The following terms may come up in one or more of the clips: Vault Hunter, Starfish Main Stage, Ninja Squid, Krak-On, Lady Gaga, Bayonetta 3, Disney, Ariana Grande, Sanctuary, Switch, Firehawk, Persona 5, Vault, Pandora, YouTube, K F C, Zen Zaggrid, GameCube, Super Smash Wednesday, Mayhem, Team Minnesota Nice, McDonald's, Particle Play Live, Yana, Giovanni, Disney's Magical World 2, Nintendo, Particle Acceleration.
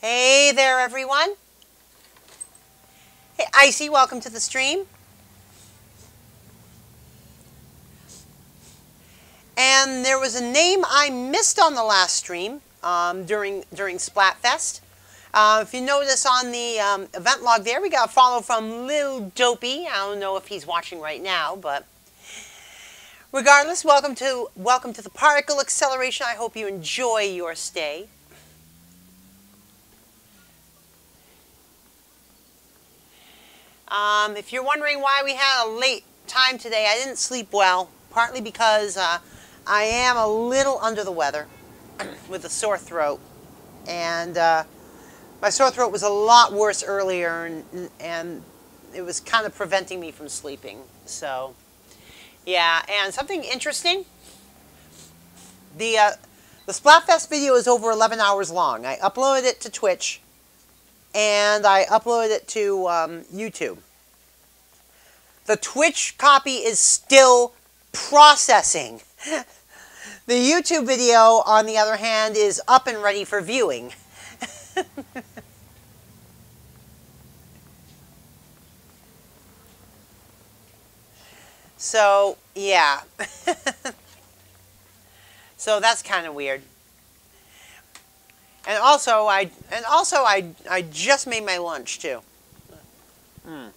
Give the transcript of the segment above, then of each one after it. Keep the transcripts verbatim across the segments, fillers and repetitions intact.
Hey there, everyone. Hey, Icy, welcome to the stream. And there was a name I missed on the last stream um, during, during Splatfest. Uh, if you notice on the um, event log there, we got a follow from Lil Dopey. I don't know if he's watching right now, but regardless, welcome to, welcome to the Particle Acceleration. I hope you enjoy your stay. Um, if you're wondering why we had a late time today, I didn't sleep well, partly because uh, I am a little under the weather with a sore throat, and uh, my sore throat was a lot worse earlier, and, and it was kind of preventing me from sleeping. So, yeah, and something interesting, the, uh, the Splatfest video is over eleven hours long. I uploaded it to Twitch, and I uploaded it to um, YouTube. The Twitch copy is still processing. The YouTube video, on the other hand, is up and ready for viewing. So, yeah. So that's kind of weird. And also, I and also I I just made my lunch too. Mm.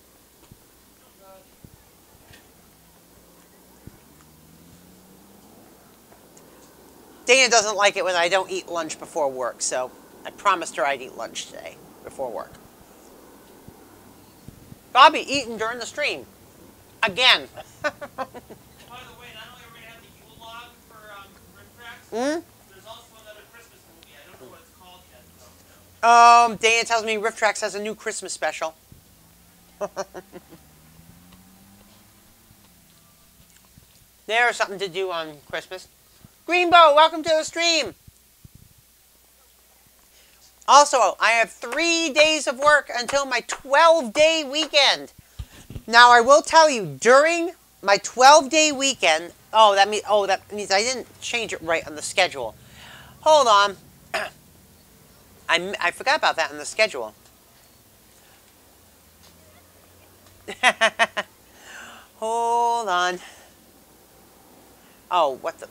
Dana doesn't like it when I don't eat lunch before work, so I promised her I'd eat lunch today before work. But I'll be eating during the stream, again. By the way, not only are we gonna have the Yule log for um, Riff Trax. Mm? Um, Dana tells me Riff Trax has a new Christmas special. There's something to do on Christmas. Greenbow, welcome to the stream. Also, I have three days of work until my twelve-day weekend. Now, I will tell you, during my twelve-day weekend... Oh, that means, oh, that means I didn't change it right on the schedule. Hold on. I, I forgot about that in the schedule. Hold on. Oh, what the...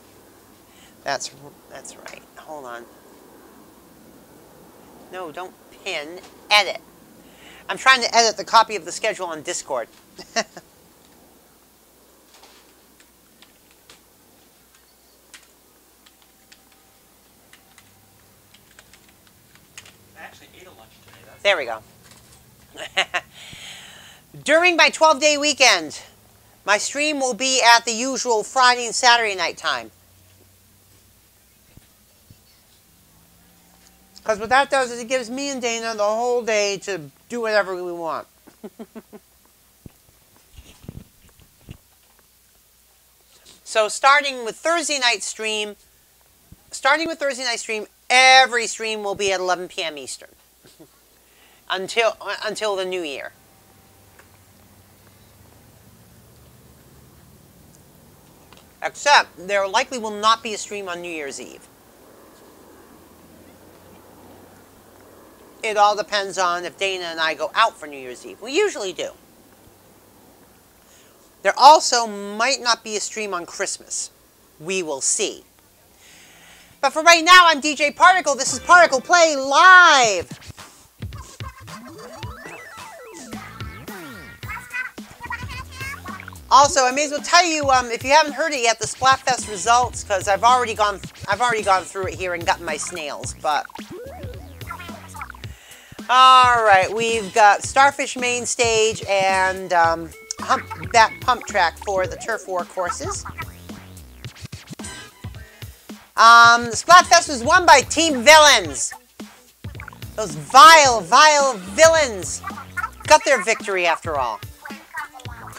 That's, that's right. Hold on. No, don't pin. Edit. I'm trying to edit the copy of the schedule on Discord. There we go. During my twelve-day weekend, my stream will be at the usual Friday and Saturday night time. Because what that does is it gives me and Dana the whole day to do whatever we want. So starting with Thursday night stream, starting with Thursday night stream, every stream will be at eleven p m Eastern. Until until the new year. Except there likely will not be a stream on New Year's Eve. It all depends on if Dana and I go out for New Year's Eve. We usually do. There also might not be a stream on Christmas. We will see. But for right now, I'm D J Particle. This is Particle Play Live. Also, I may as well tell you, um, if you haven't heard it yet, the Splatfest results, because I've already gone, I've already gone through it here and gotten my snails. But all right, we've got Starfish Main Stage and um, Humpback Pump Track for the Turf War courses. Um, the Splatfest was won by Team Villains. Those vile, vile villains got their victory after all.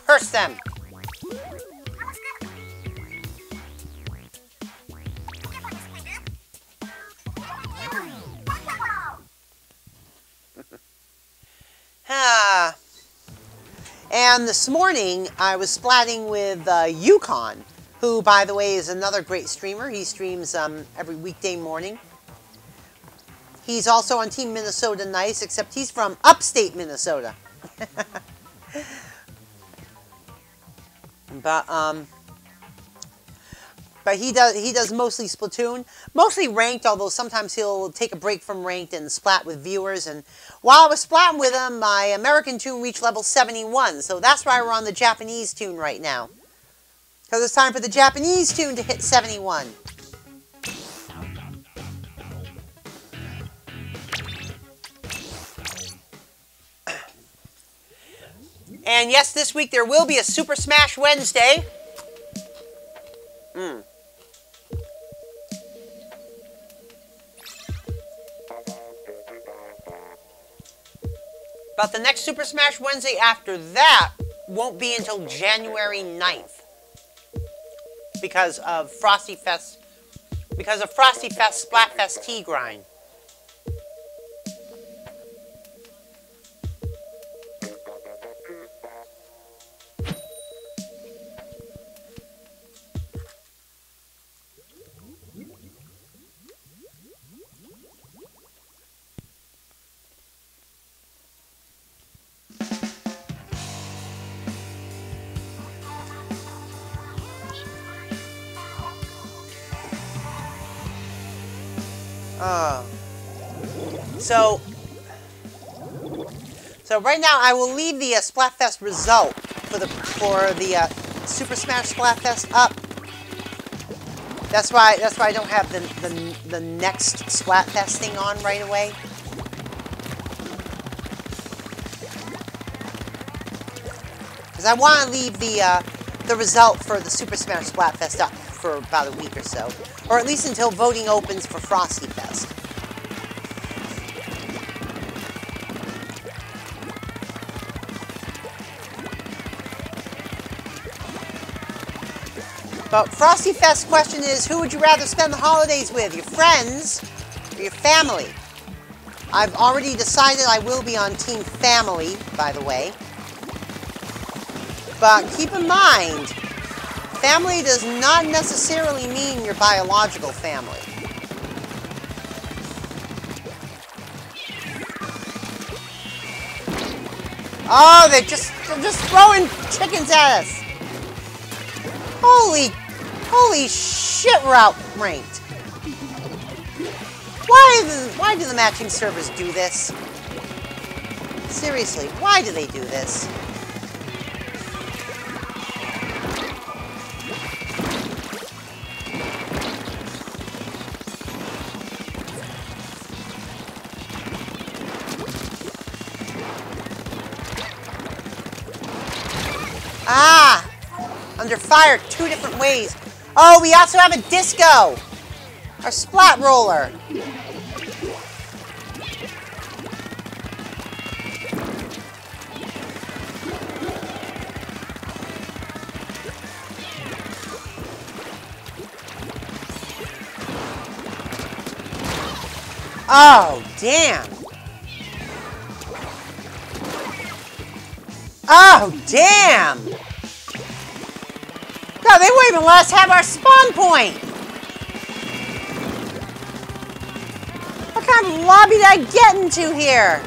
Curse them. Ah. And this morning, I was splatting with uh, Yukon, who, by the way, is another great streamer. He streams um, every weekday morning. He's also on Team Minnesota Nice, except he's from upstate Minnesota. But um, but he does he does mostly Splatoon, mostly ranked. Although sometimes he'll take a break from ranked and splat with viewers. And while I was splatting with him, my American tune reached level seventy-one. So that's why we're on the Japanese tune right now, because it's time for the Japanese tune to hit seventy-one. And yes, this week there will be a Super Smash Wednesday. Mm. But the next Super Smash Wednesday after that won't be until January ninth. Because of Frosty Fest, because of Frosty Fest Splatfest Tea Grind. Uh, so, so right now I will leave the uh, Splatfest result for the for the uh, Super Smash Splatfest up. That's why that's why I don't have the the, the next Splatfest thing on right away. Because I want to leave the uh, the result for the Super Smash Splatfest up for about a week or so. Or at least until voting opens for Frosty Fest. But Frosty Fest's question is, who would you rather spend the holidays with? Your friends or your family? I've already decided I will be on Team Family, by the way. But keep in mind, family does not necessarily mean your biological family. Oh, they're just, they're just throwing chickens at us. Holy, holy shit, we're out ranked. Why, the, why do the matching servers do this? Seriously, why do they do this? Ah! Under fire two different ways. Oh, we also have a disco! Our splat roller. Oh, damn. Oh, damn! No, they won't even let us have our spawn point! What kind of lobby did I get into here?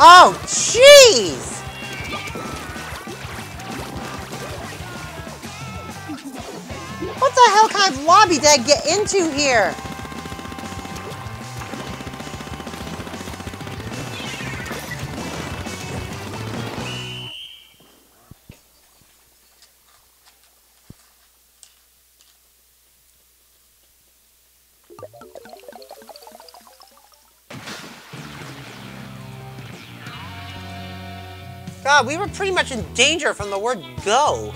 Oh, jeez! What the hell kind of lobby did I get into here? God, we were pretty much in danger from the word go.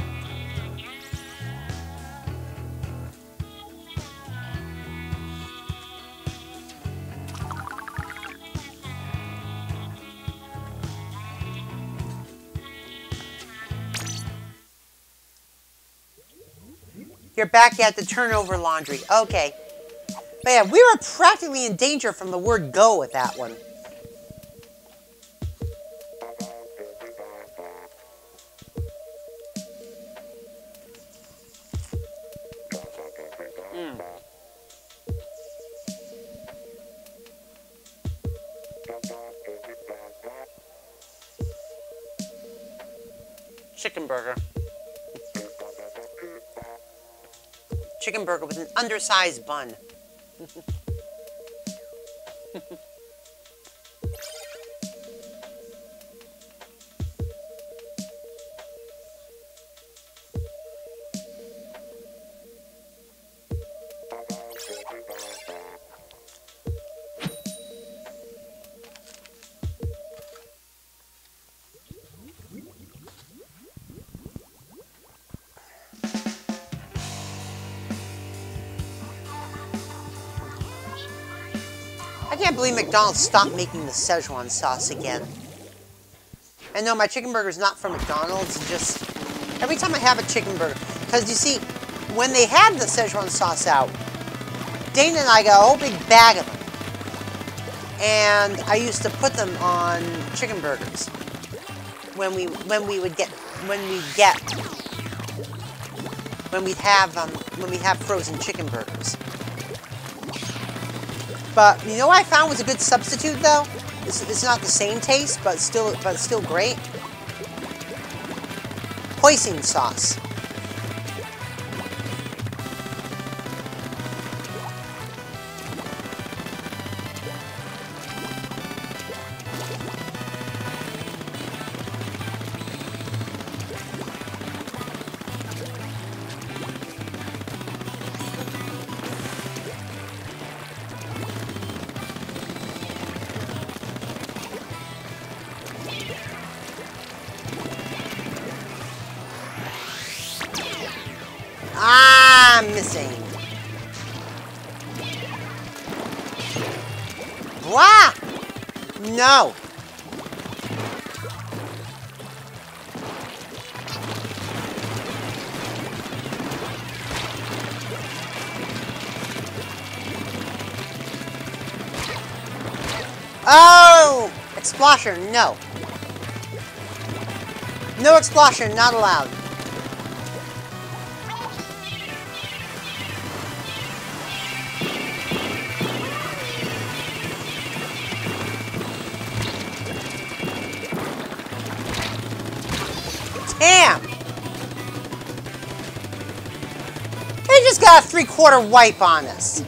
You're back at the turnover laundry. Okay. But yeah, we were practically in danger from the word go with that one. Mm. Chicken burger. Chicken burger with an undersized bun. McDonald's stopped making the Szechuan sauce again. And no, my chicken burger is not from McDonald's. Just every time I have a chicken burger, because you see, when they had the Szechuan sauce out, Dana and I got a whole big bag of them, and I used to put them on chicken burgers when we when we would get when we get when we'd have um, when we have frozen chicken burgers. But you know what I found was a good substitute though? It's, it's not the same taste, but still but still great. Hoisin sauce. No. Oh! Explosion, no. No explosion, not allowed. Got a three-quarter wipe on us.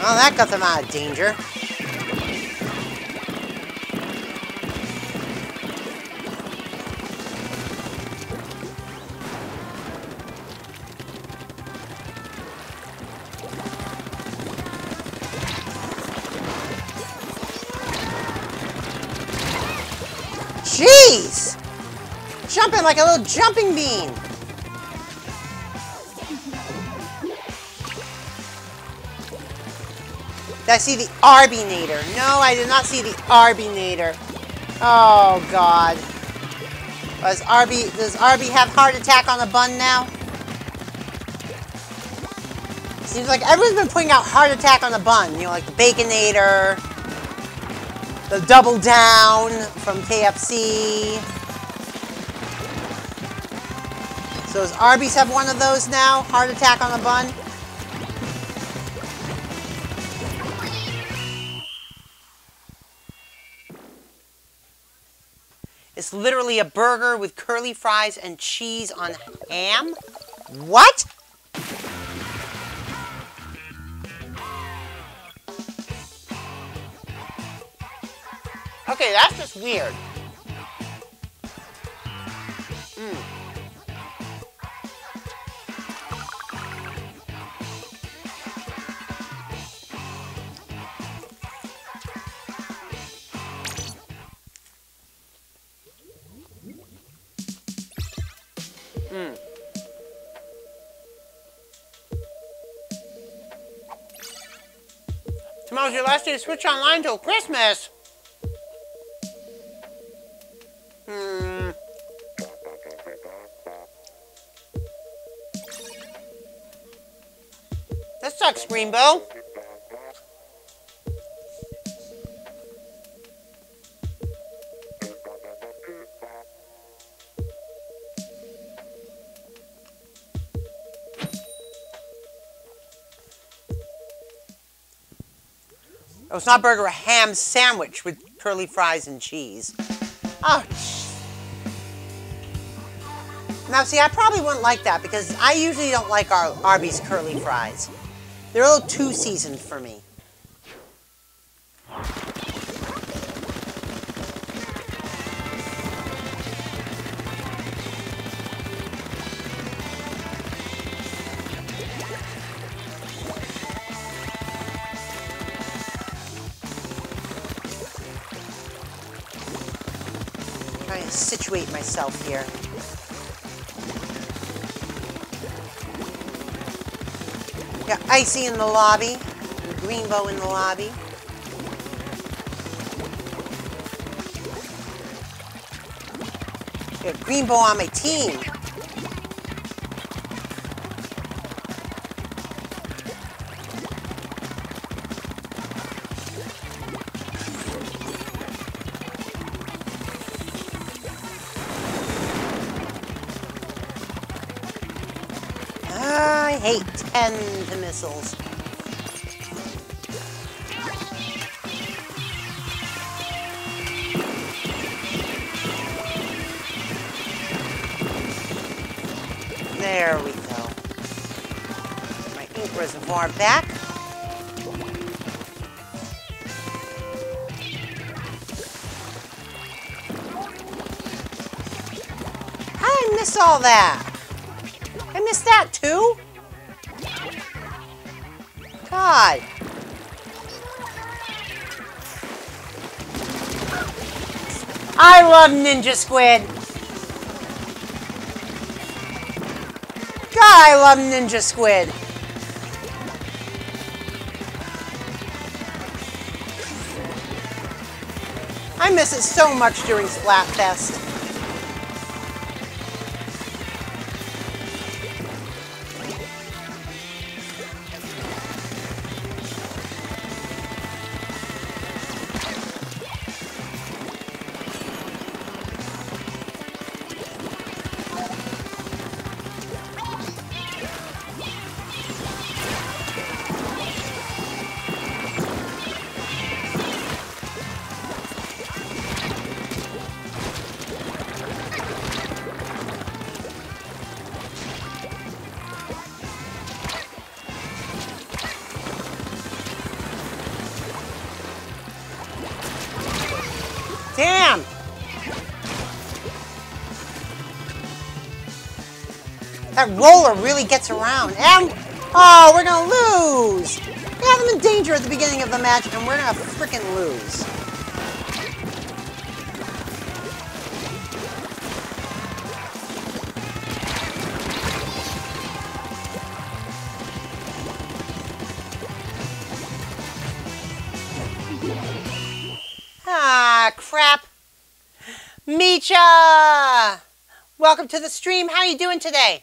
Well, that got them out of danger. Jumping like a little jumping bean. Did I see the Arbinator? No, I did not see the Arbinator. Oh God. Does Arby does Arby have heart attack on a bun now? Seems like everyone's been putting out heart attack on a bun. You know, like the Baconator, the Double Down from K F C. So does Arby's have one of those now? Heart attack on a bun? It's literally a burger with curly fries and cheese on ham? What? Okay, that's just weird. Mmm. Mm. Tomorrow's your last day to Switch Online till Christmas. sucks, Rainbow. Oh, it's not burger, a ham sandwich with curly fries and cheese. Oh, now see, I probably wouldn't like that because I usually don't like our Arby's curly fries. They're a little too seasoned for me. Situate myself here. Got Icy in the lobby, Greenbow in the lobby. Got Greenbow on my team. And the missiles. There we go. My ink reservoir back. I miss all that. I miss that too. God. I love Ninja Squid. God, I love Ninja Squid. I miss it so much during Splatfest. That roller really gets around. And, oh, we're going to lose. We have them in danger at the beginning of the match, and we're going to freaking lose. Ah, crap. Micha! Welcome to the stream. How are you doing today?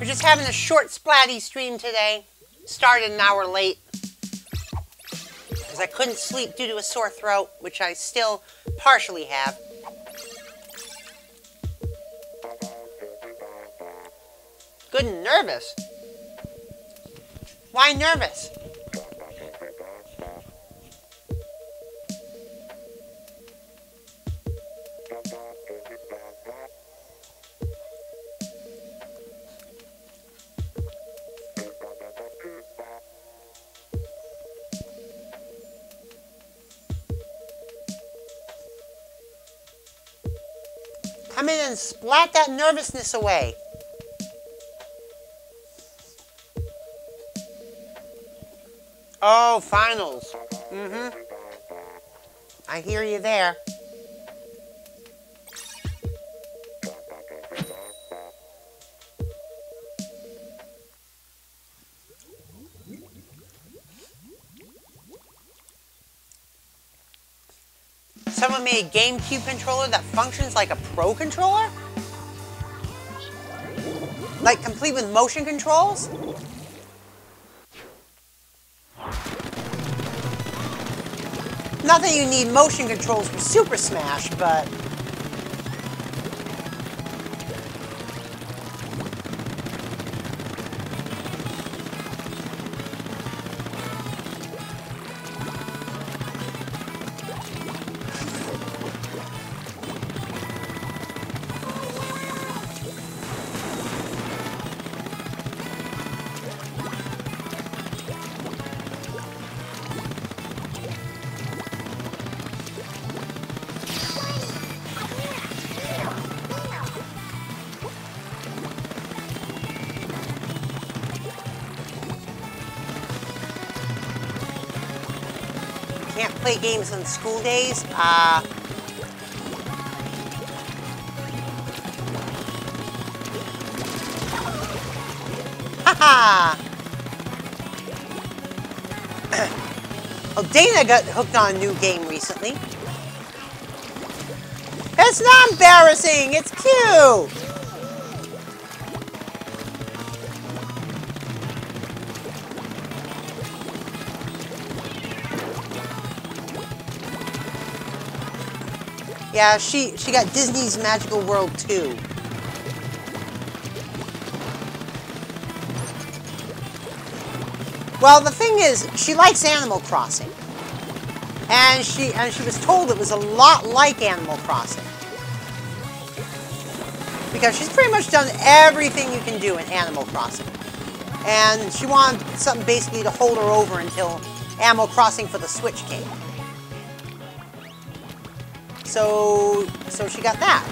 We're just having a short splatty stream today. Started an hour late because I couldn't sleep due to a sore throat, which I still partially have. Good and nervous. Why nervous? Come in and splat that nervousness away. Oh, finals. Mm-hmm. I hear you there. someone made a GameCube controller that functions like a pro controller? Like, complete with motion controls? Not that you need motion controls for Super Smash, but... play games on school days. Uh, haha! Well, Dana got hooked on a new game recently. It's not embarrassing, it's cute! Yeah, she, she got Disney's Magical World two. Well, the thing is, she likes Animal Crossing. And she, and she was told it was a lot like Animal Crossing. Because she's pretty much done everything you can do in Animal Crossing. And she wanted something basically to hold her over until Animal Crossing for the Switch came. So, so she got that.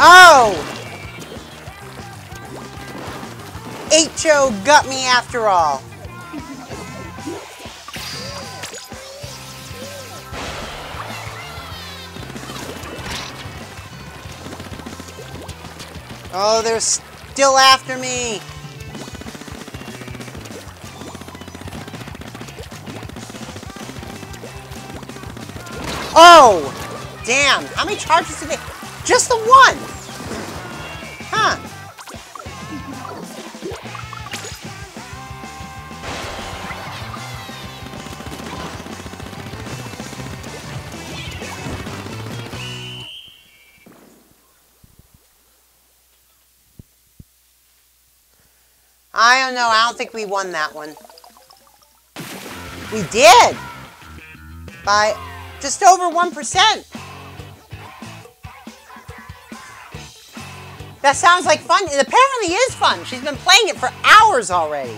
Oh! H O got me after all. Oh, they're still after me. Oh, damn. How many charges did they? Just the one. Huh. I don't know, I don't think we won that one. We did! By just over one percent! That sounds like fun. It apparently is fun. She's been playing it for hours already.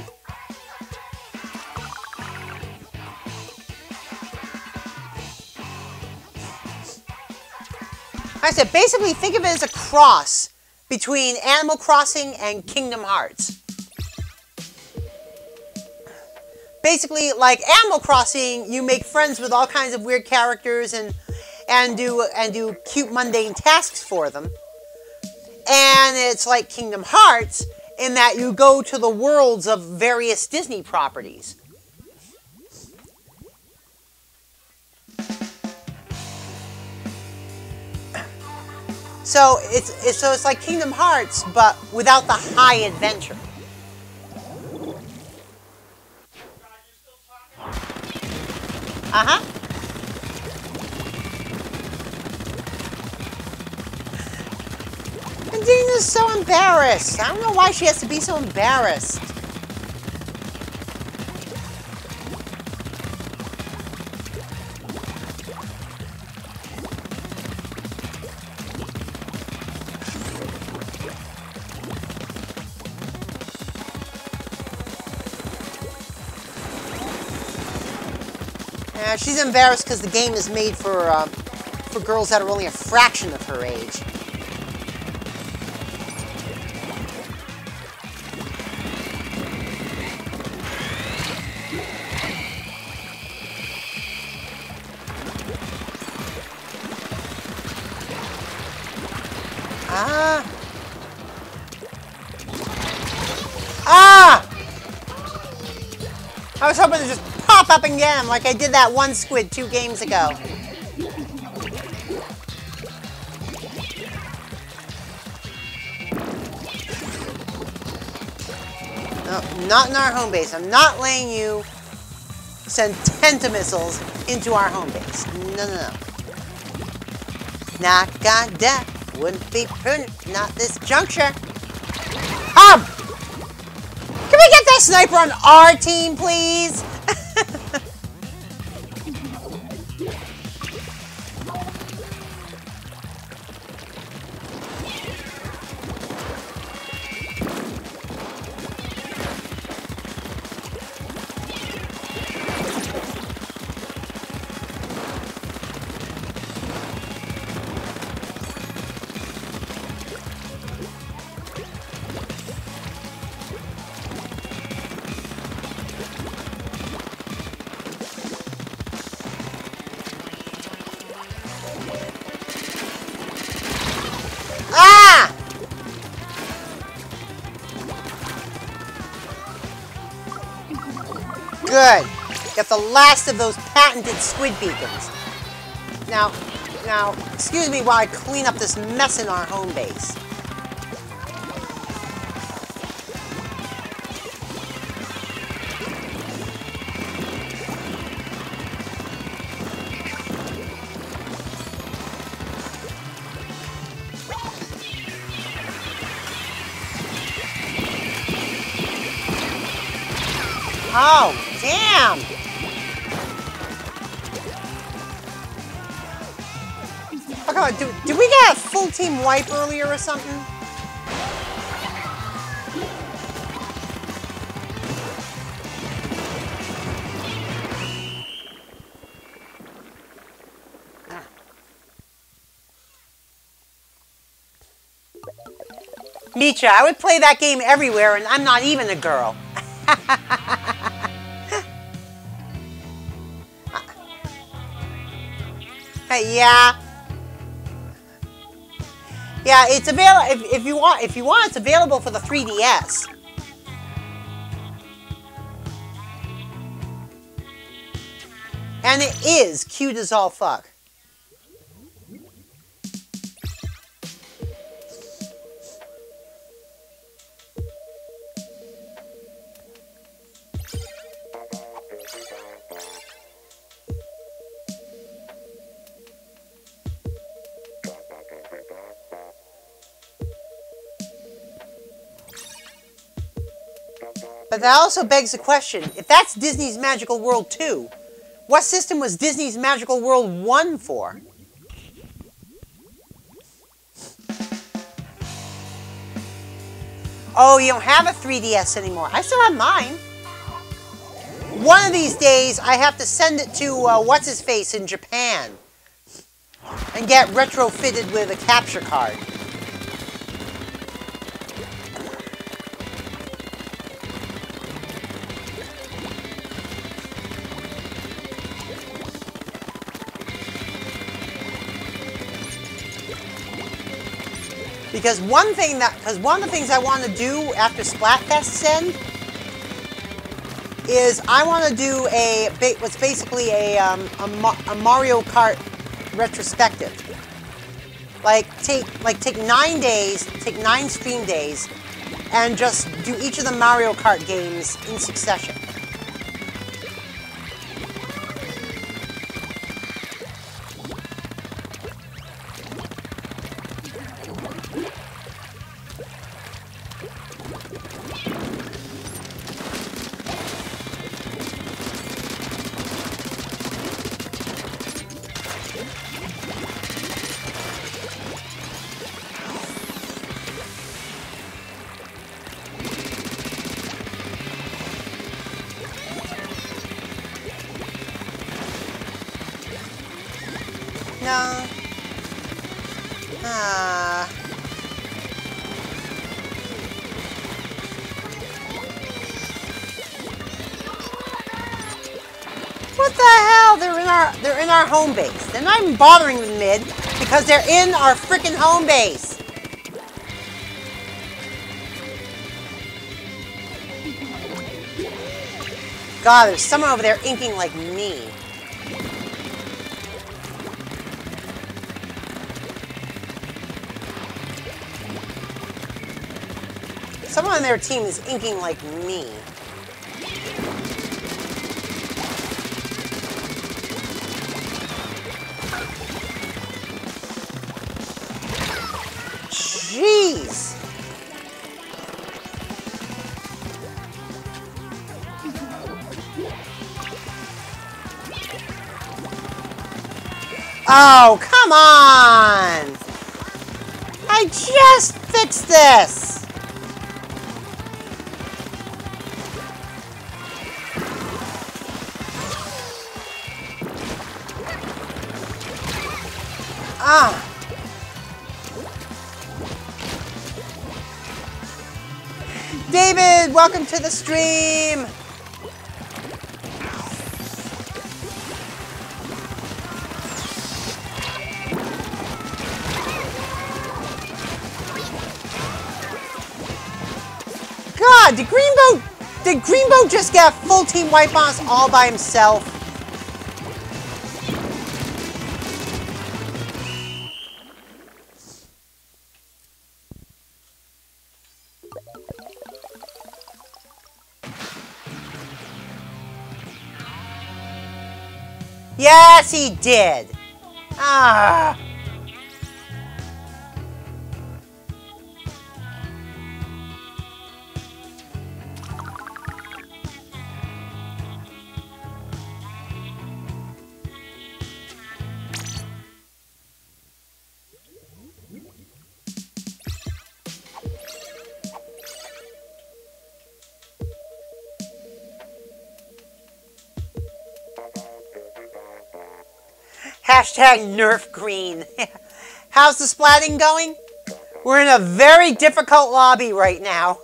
I said, basically think of it as a cross between Animal Crossing and Kingdom Hearts. Basically, like Animal Crossing, you make friends with all kinds of weird characters and and do and do cute mundane tasks for them. And it's like Kingdom Hearts in that you go to the worlds of various Disney properties. So it's, it's so it's like Kingdom Hearts, but without the high adventure. Uh-huh. And Dina's so embarrassed. I don't know why she has to be so embarrassed. She's embarrassed because the game is made for uh, for girls that are only a fraction of her age. Ah! Ah! I was hoping to just pop up and get him like I did that one squid two games ago. No, not in our home base. I'm not letting you send tentamissiles into our home base. No, no, no. Not got that. Wouldn't be prudent. Not this juncture. Um! Can we get that sniper on our team, please? Good. Got the last of those patented squid beacons. Now, now, excuse me while I clean up this mess in our home base. Oh! Damn! Oh god, did, did we get a full team wipe earlier or something? Mitra, I would play that game everywhere and I'm not even a girl. Yeah, yeah, it's available if, if you want. If you want, it's available for the three D S. And it is cute as all fuck. But that also begs the question, if that's Disney's Magical World two, what system was Disney's Magical World one for? Oh, you don't have a three D S anymore. I still have mine. One of these days, I have to send it to uh, What's-His-Face in Japan and get retrofitted with a capture card. Because one thing that, because one of the things I want to do after Splatfest's end is I want to do a what's basically a um, a, a Mario Kart retrospective. Like take like take nine days, take nine stream days, and just do each of the Mario Kart games in succession. Home base. They're not even bothering with mid because they're in our freaking home base. God, there's someone over there inking like me. Someone on their team is inking like me. Jeez! Oh, come on! I just fixed this! Ah! David, welcome to the stream! God, did Greenbow, did Greenbow just get a full team wipe on us all by himself? Yes, he did. Ah. Hashtag Nerf Green. How's the splatting going? We're in a very difficult lobby right now.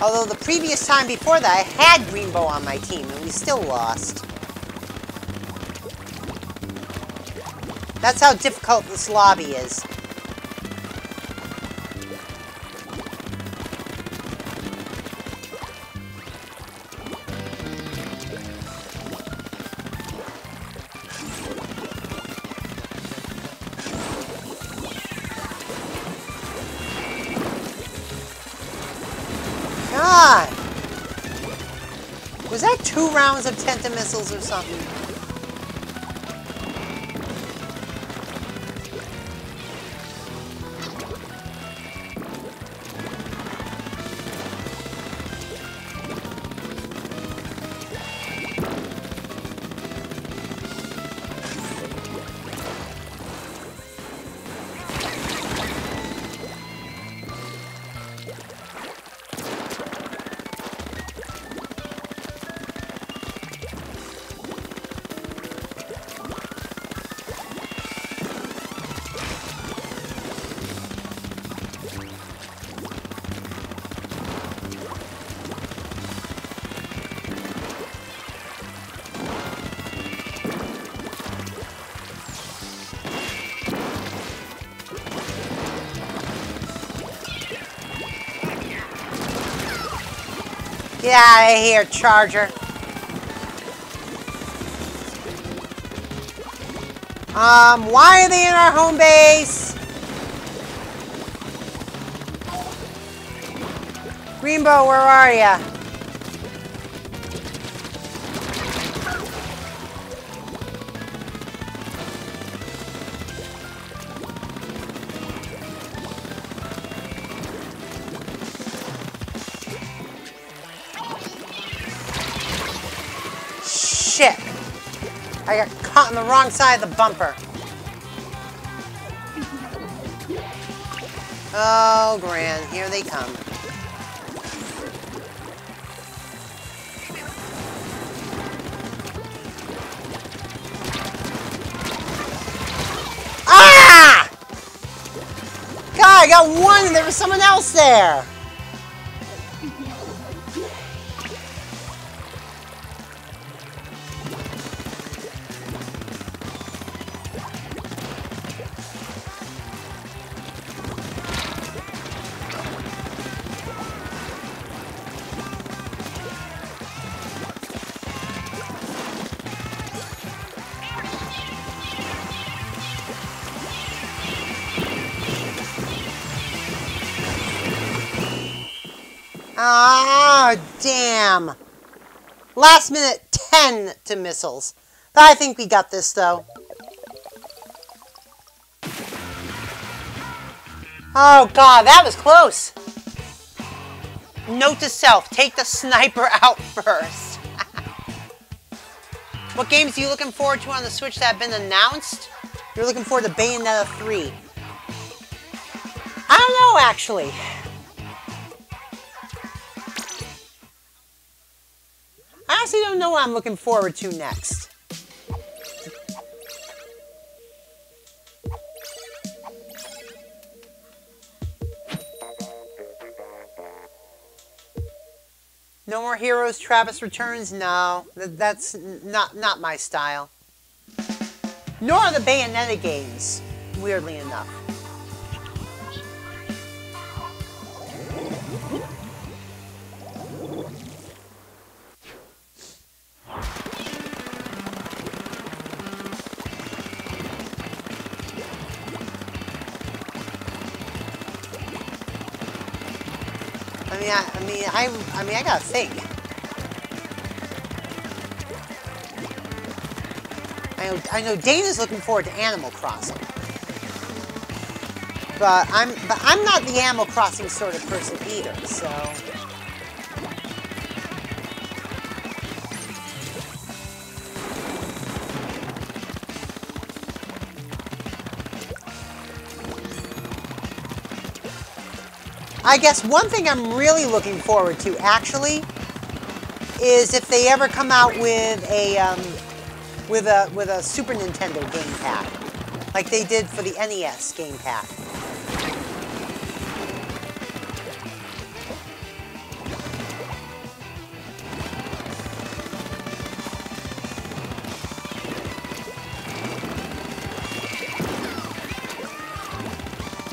Although the previous time before that, I had Greenbow on my team, and we still lost. That's how difficult this lobby is. Two rounds of Tenta missiles or something. Get out of here, Charger. Um, why are they in our home base? Greenbow, where are ya? I got caught on the wrong side of the bumper. Oh, grand. Here they come. Ah! God, I got one and there was someone else there. Damn! Last minute, ten to missiles. I think we got this, though. Oh, God, that was close. Note to self, take the sniper out first. What games are you looking forward to on the Switch that have been announced? You're looking forward to Bayonetta three. I don't know, actually. I honestly don't know what I'm looking forward to next. No More Heroes, Travis Returns? No, that's not, not my style. Nor are the Bayonetta games, weirdly enough. Yeah, I mean, I, I mean, I gotta think. I know, I know Dana's looking forward to Animal Crossing, but I'm, but I'm not the Animal Crossing sort of person either. So, I guess one thing I'm really looking forward to, actually, is if they ever come out with a um, with a with a Super Nintendo game pack, like they did for the N E S game pack.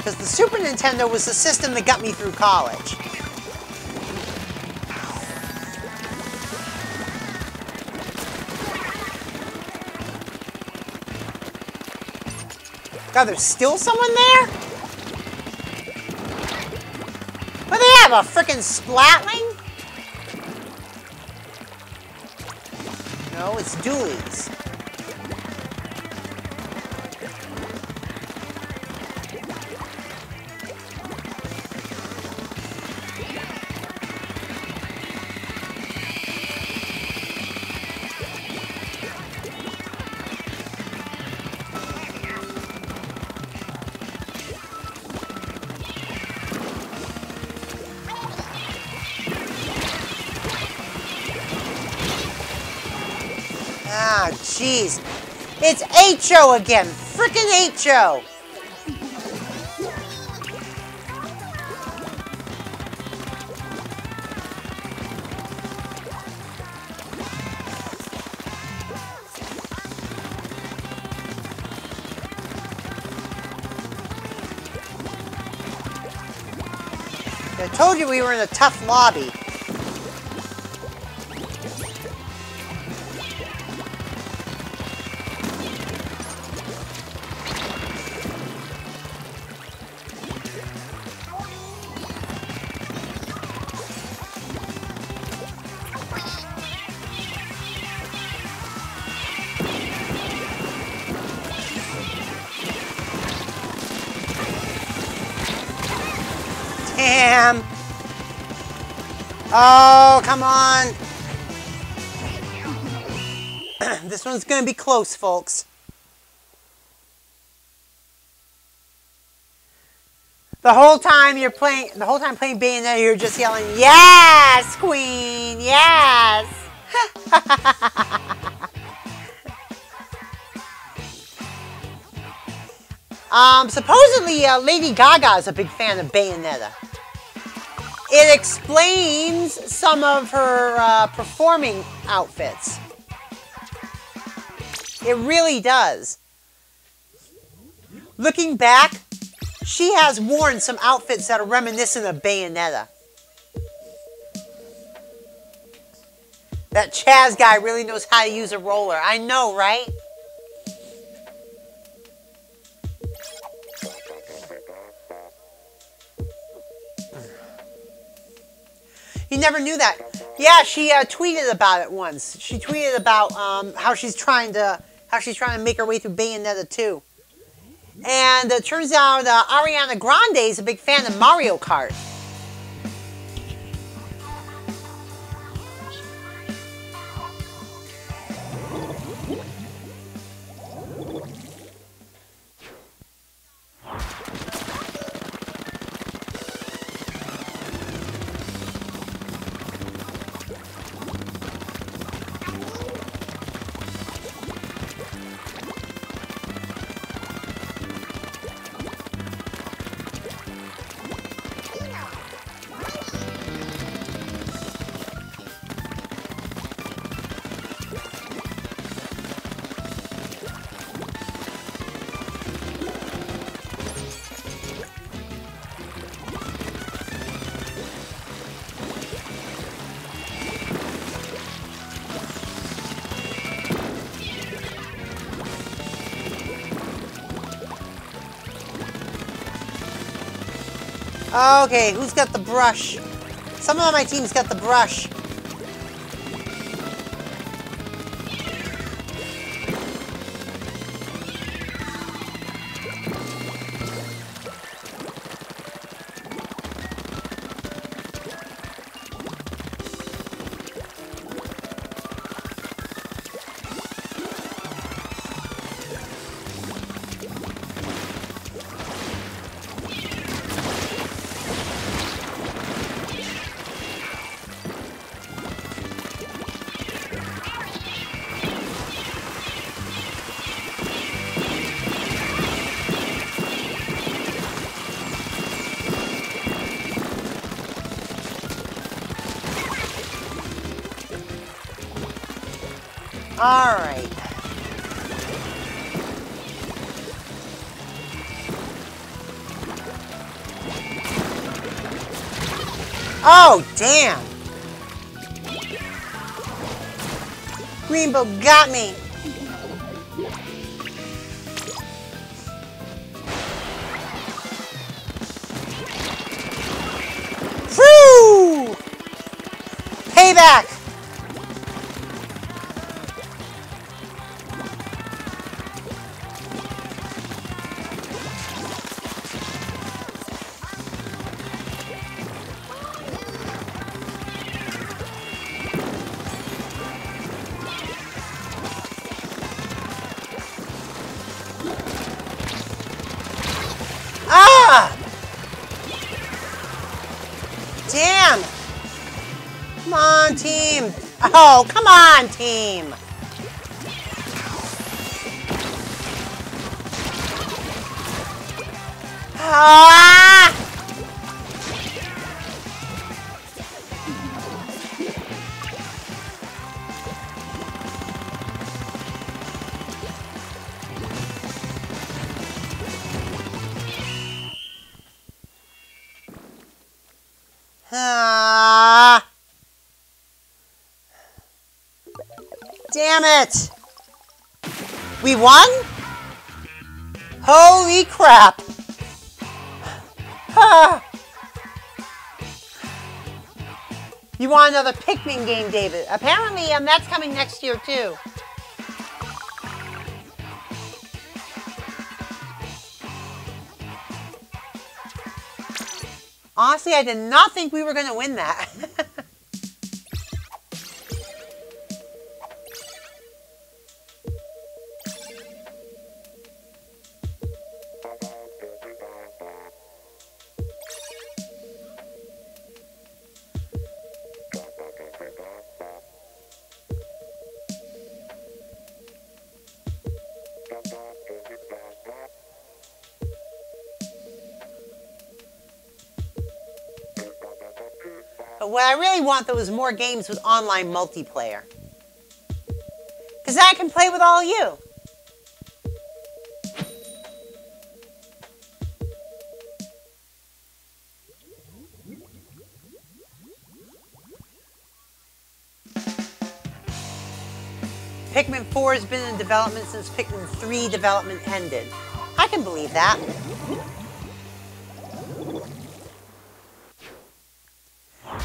Because the Super Nintendo was the system that got me through college. God, there's still someone there? What do they have, a frickin' Splatling? No, it's Dooley's. Jeez, it's H O again, frickin' H O! I told you we were in a tough lobby. Oh, come on! This one's gonna be close, folks. The whole time you're playing, the whole time playing Bayonetta, you're just yelling, "Yes, Queen, yes!" um, supposedly, uh, Lady Gaga is a big fan of Bayonetta. It explains some of her uh, performing outfits. It really does. Looking back, she has worn some outfits that are reminiscent of Bayonetta. That Chaz guy really knows how to use a roller. I know, right? You never knew that. Yeah, she uh, tweeted about it once. She tweeted about um, how she's trying to how she's trying to make her way through Bayonetta two. And it turns out uh, Ariana Grande is a big fan of Mario Kart. Okay, who's got the brush? Someone on my team's got the brush. All right. Oh, damn. Greenbow got me. Whew! Payback. Oh, come on, team! Ah! Ah! Damn it! We won? Holy crap! Ah. You want another Pikmin game, David? Apparently, um, that's coming next year too. Honestly, I did not think we were going to win that. But what I really want, though, is more games with online multiplayer. Because I can play with all you. Pikmin four has been in development since Pikmin three development ended. I can believe that.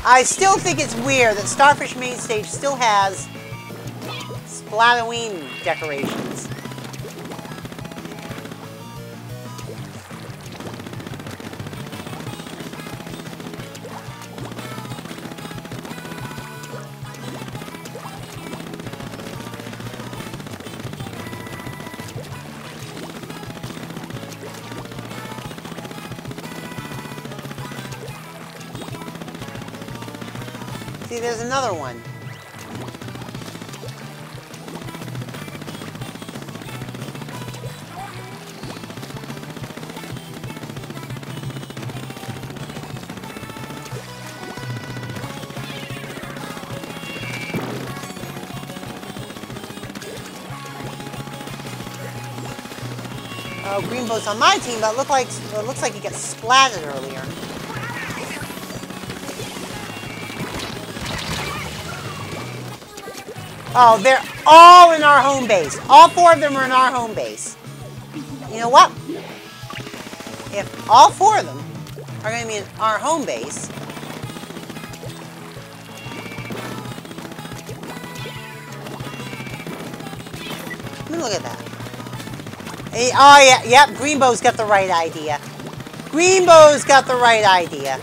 I still think it's weird that Starfish Main Stage still has Splatooine decorations. There's another one. Oh, Greenbow's on my team, but look like well, it looks like he got splatted earlier. Oh, they're all in our home base. All four of them are in our home base. You know what? If all four of them are going to be in our home base, I mean, look at that. Hey, oh, yeah, yep, Greenbow's got the right idea. Greenbow's got the right idea.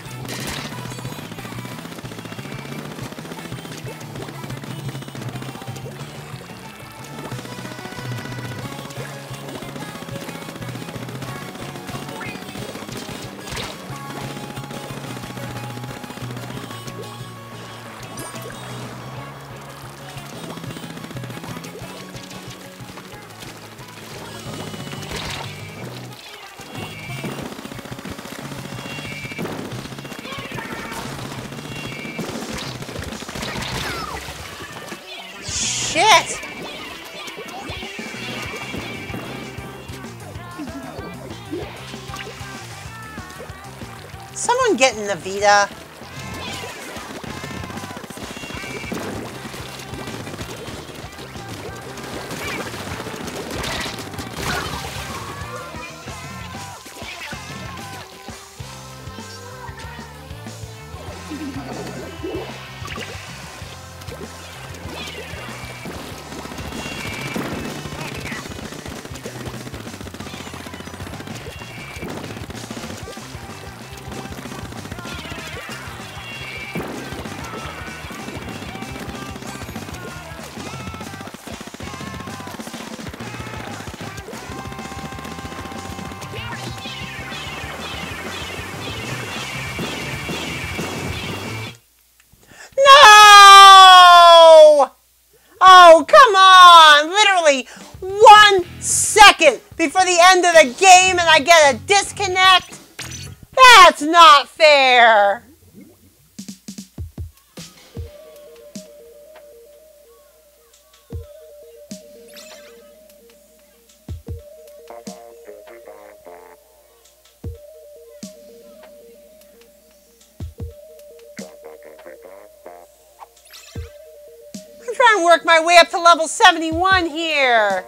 Getting the Vita. End of the game and I get a disconnect? That's not fair. I'm trying to work my way up to level seventy-one here.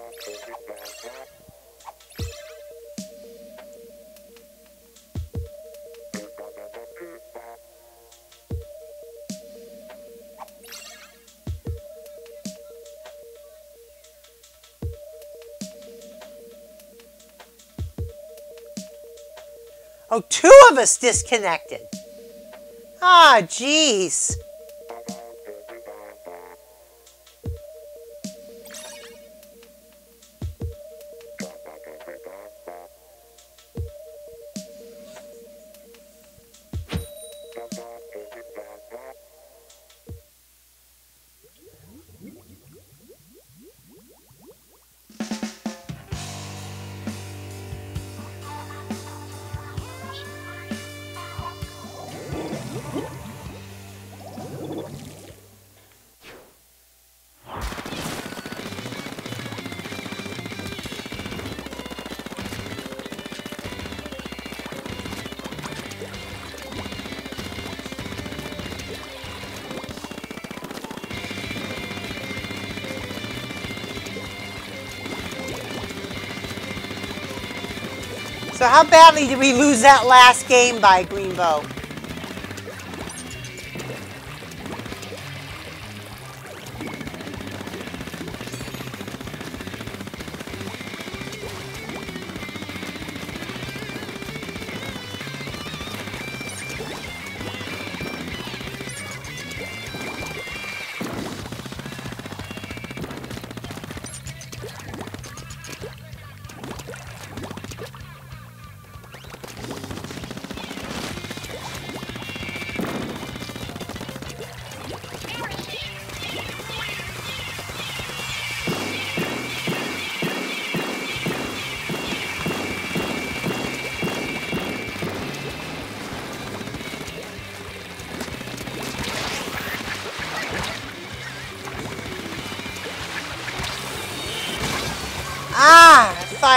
Oh, two of us disconnected. Ah, jeez. So how badly did we lose that last game by Greenbow?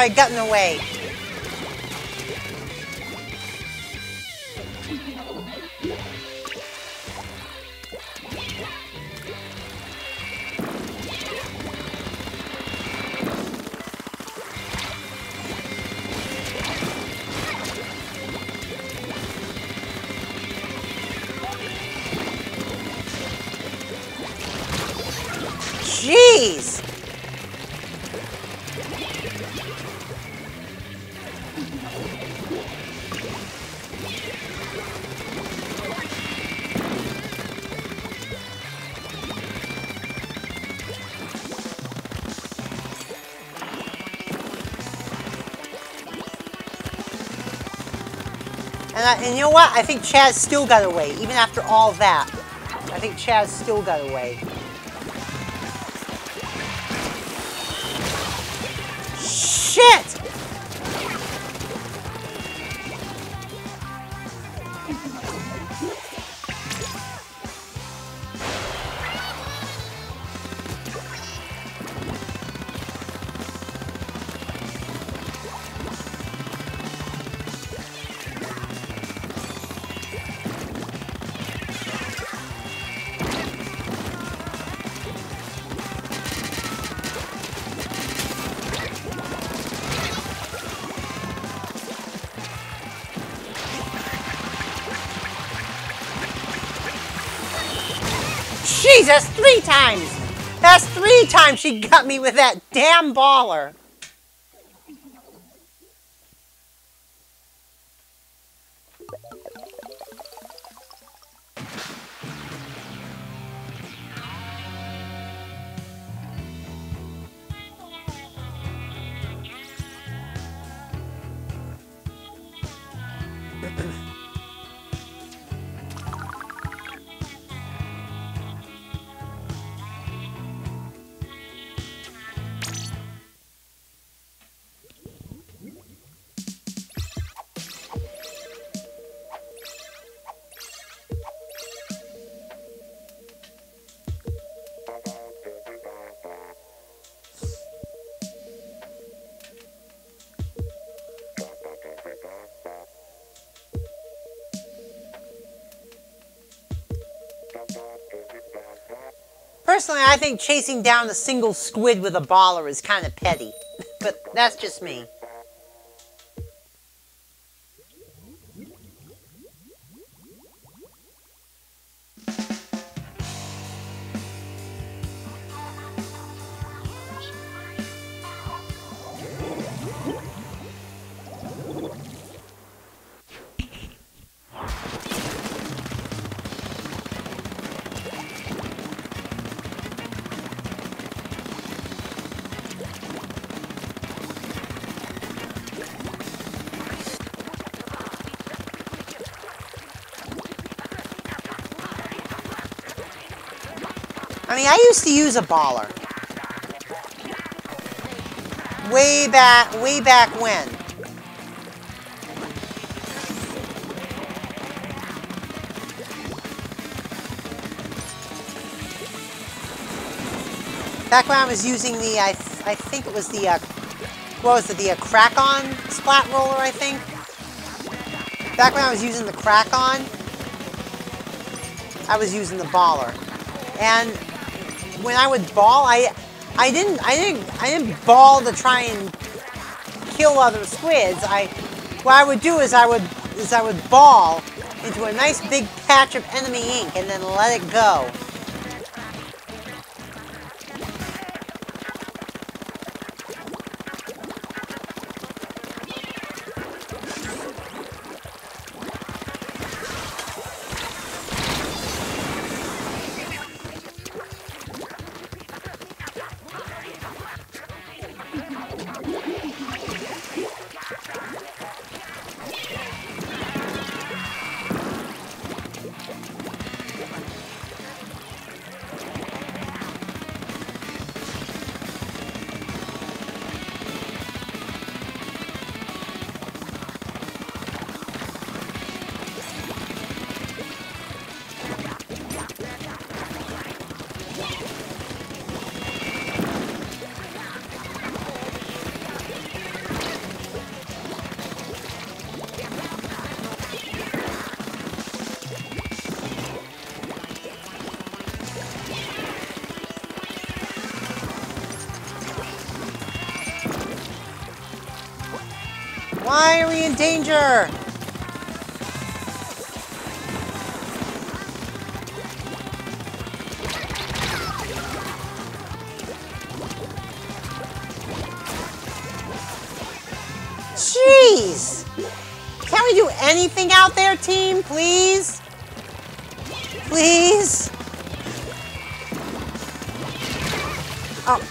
I got in the way. Jeez. And, I, and you know what? I think Chaz still got away, even after all that. I think Chaz still got away. Shit! That's three times! That's three times she got me with that damn baller! Personally, I think chasing down a single squid with a baller is kind of petty, but that's just me. I mean, I used to use a baller. Way back, way back when. Back when I was using the, I, th I think it was the, uh, what was it, the uh, Krak-On splat roller, I think? Back when I was using the Krak-On, I was using the baller. And when I would ball, I, I didn't, I didn't, I didn't ball to try and kill other squids. I, what I would do is I would is I would ball into a nice big patch of enemy ink and then let it go. Why are we in danger? Jeez! Can't we do anything out there, team? Please? Please? Oh.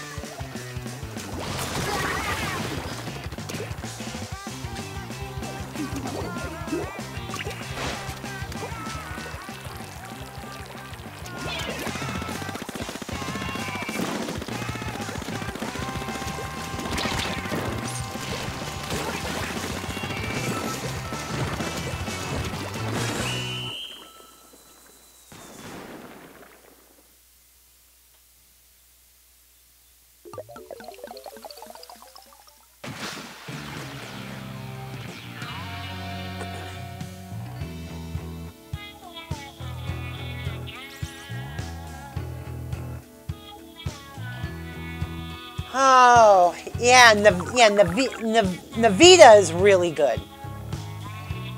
Oh, yeah, Nav yeah Nav Nav Navita is really good.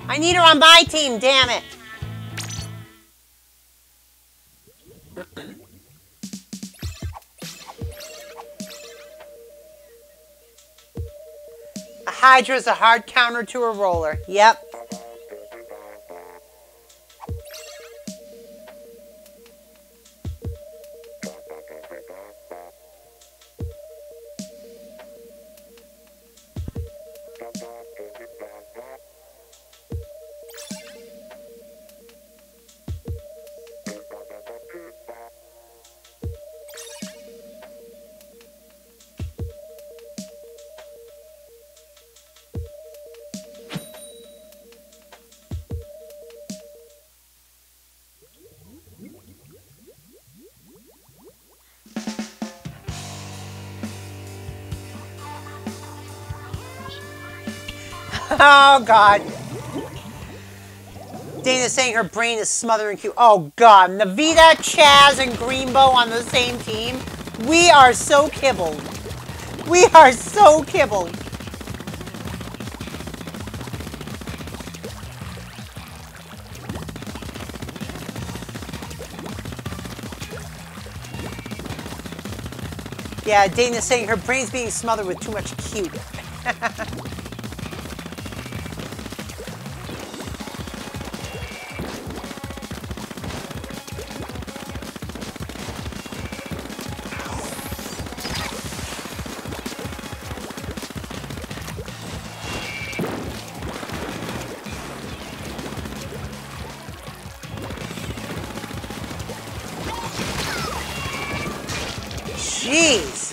I need her on my team, damn it. A Hydra is a hard counter to a roller. Yep. Oh, God. Dana's saying her brain is smothering Q. Oh, God. Navita, Chaz, and Greenbow on the same team. We are so kibbled. We are so kibbled. Yeah, Dana's saying her brain's being smothered with too much Q. Jeez.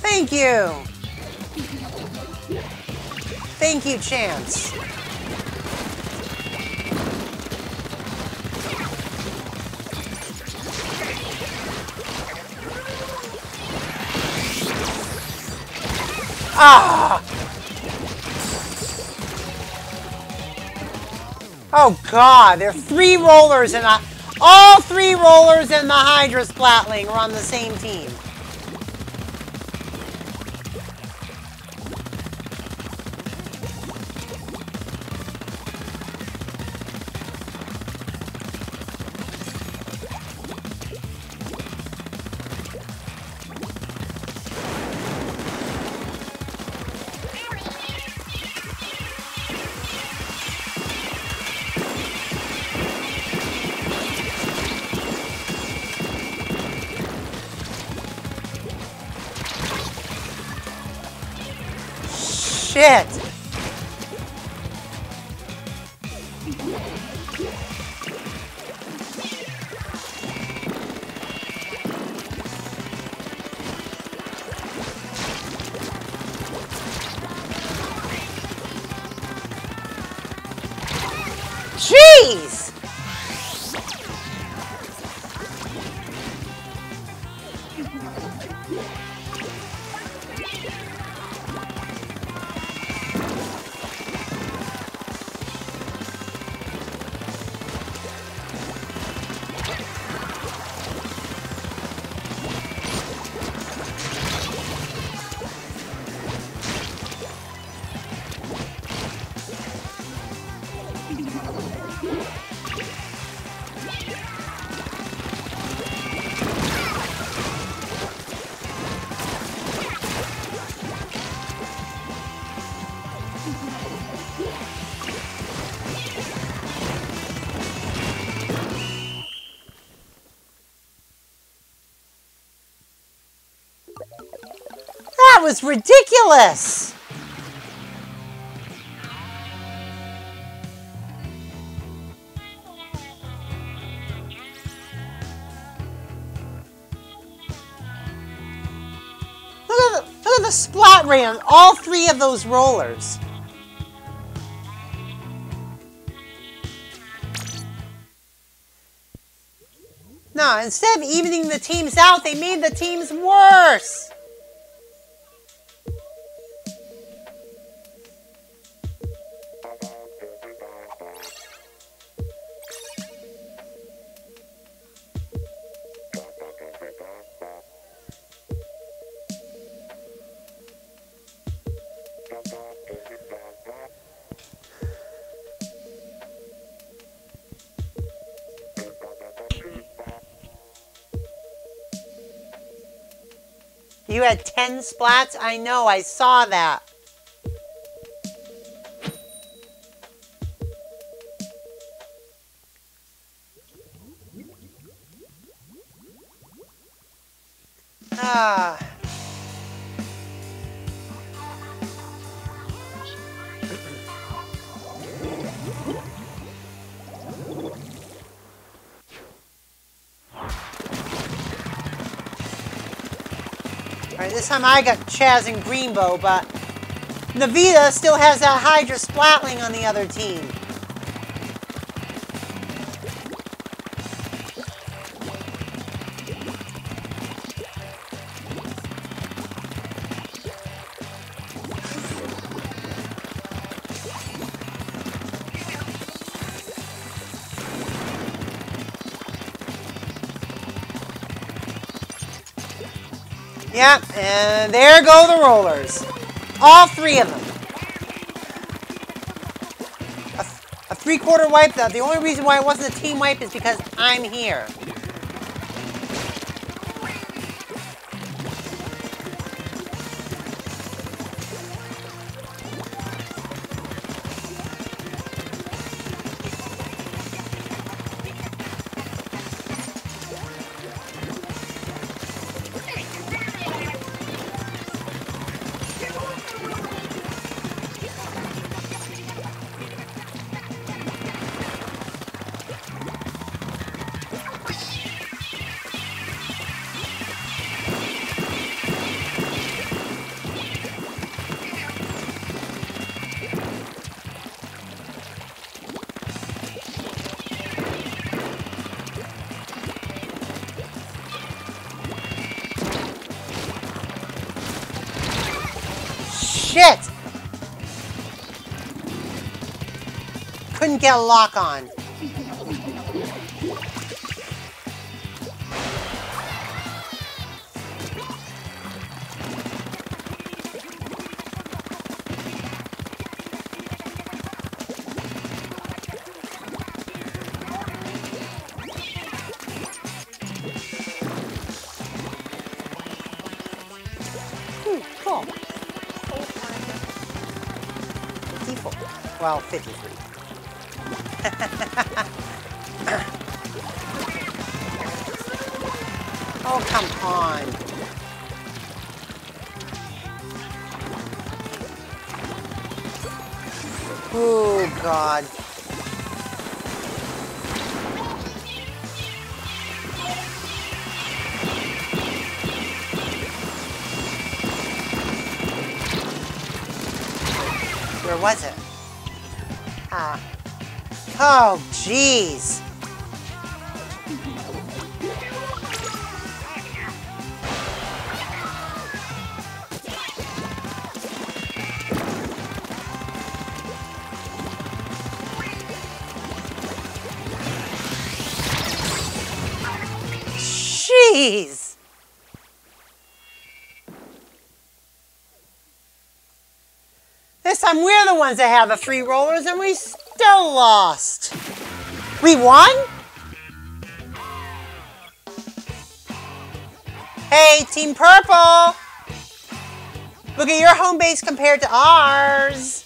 Thank you. Thank you, Chance. Ah! Oh, God. There are three rollers and I... All three rollers and the Hydra Splatling are on the same team. shit! Jeez! That was ridiculous! Look at the, look at the splat ray on all three of those rollers. No, instead of evening the teams out, they made the teams worse! You had ten splats? I know, I saw that. Ah. This time I got Chaz and Greenbow, but Navita still has that Hydra Splatling on the other team. Yep, and there go the rollers. All three of them. A, th a three-quarter wipe, though. The only reason why it wasn't a team wipe is because I'm here. Couldn't get a lock on. Ooh, cool. fifty-four. Well, fifty-three. Oh, come on. Oh, God. Where was it? Ah. Oh, jeez. Jeez. This time we're the ones that have the three rollers and we still lost. We won? Hey, Team Purple. Look at your home base compared to ours.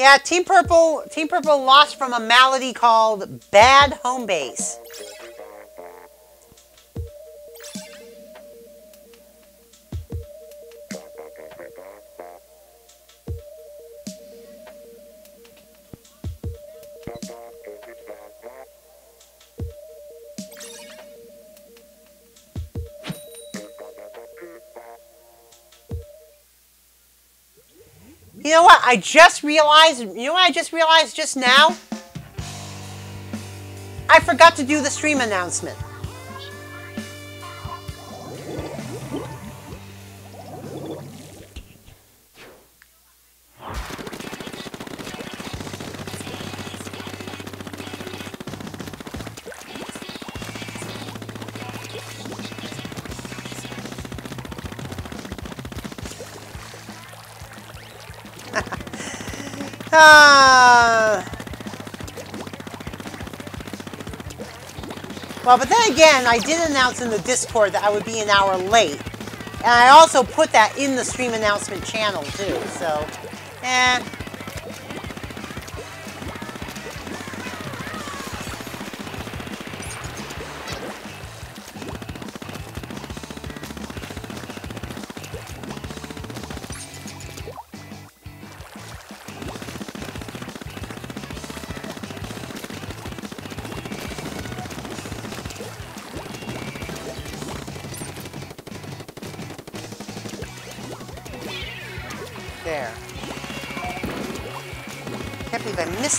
Yeah, Team Purple, Team Purple lost from a malady called Bad Home Base. You know what? I just realized, you know what I just realized just now? I forgot to do the stream announcement. Uh, well, but then again, I did announce in the Discord that I would be an hour late. And I also put that in the stream announcement channel, too. So, eh.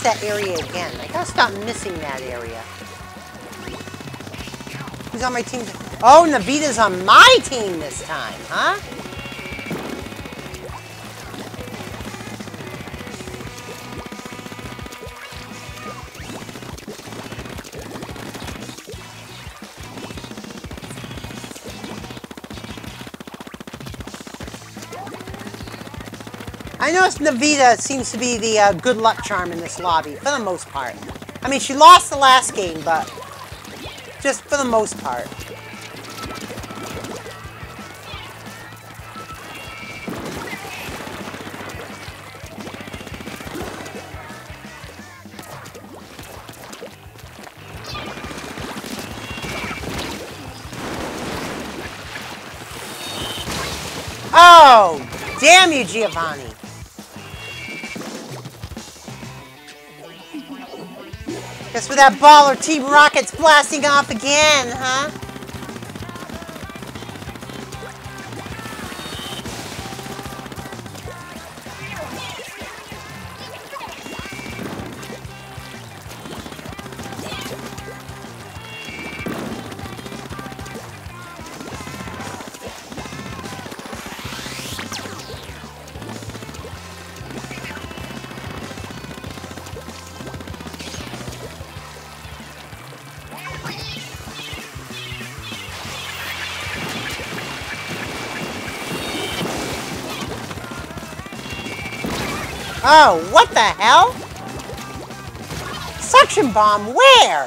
That area again. I gotta stop missing that area. Who's on my team? Oh, Navita's on my team this time, huh? I noticed Navita seems to be the uh, good luck charm in this lobby, for the most part. I mean, she lost the last game, but just for the most part. Oh, damn you, Giovanni. Guess with that baller, Team Rocket's blasting off again, huh? Oh, what the hell? Suction bomb, where?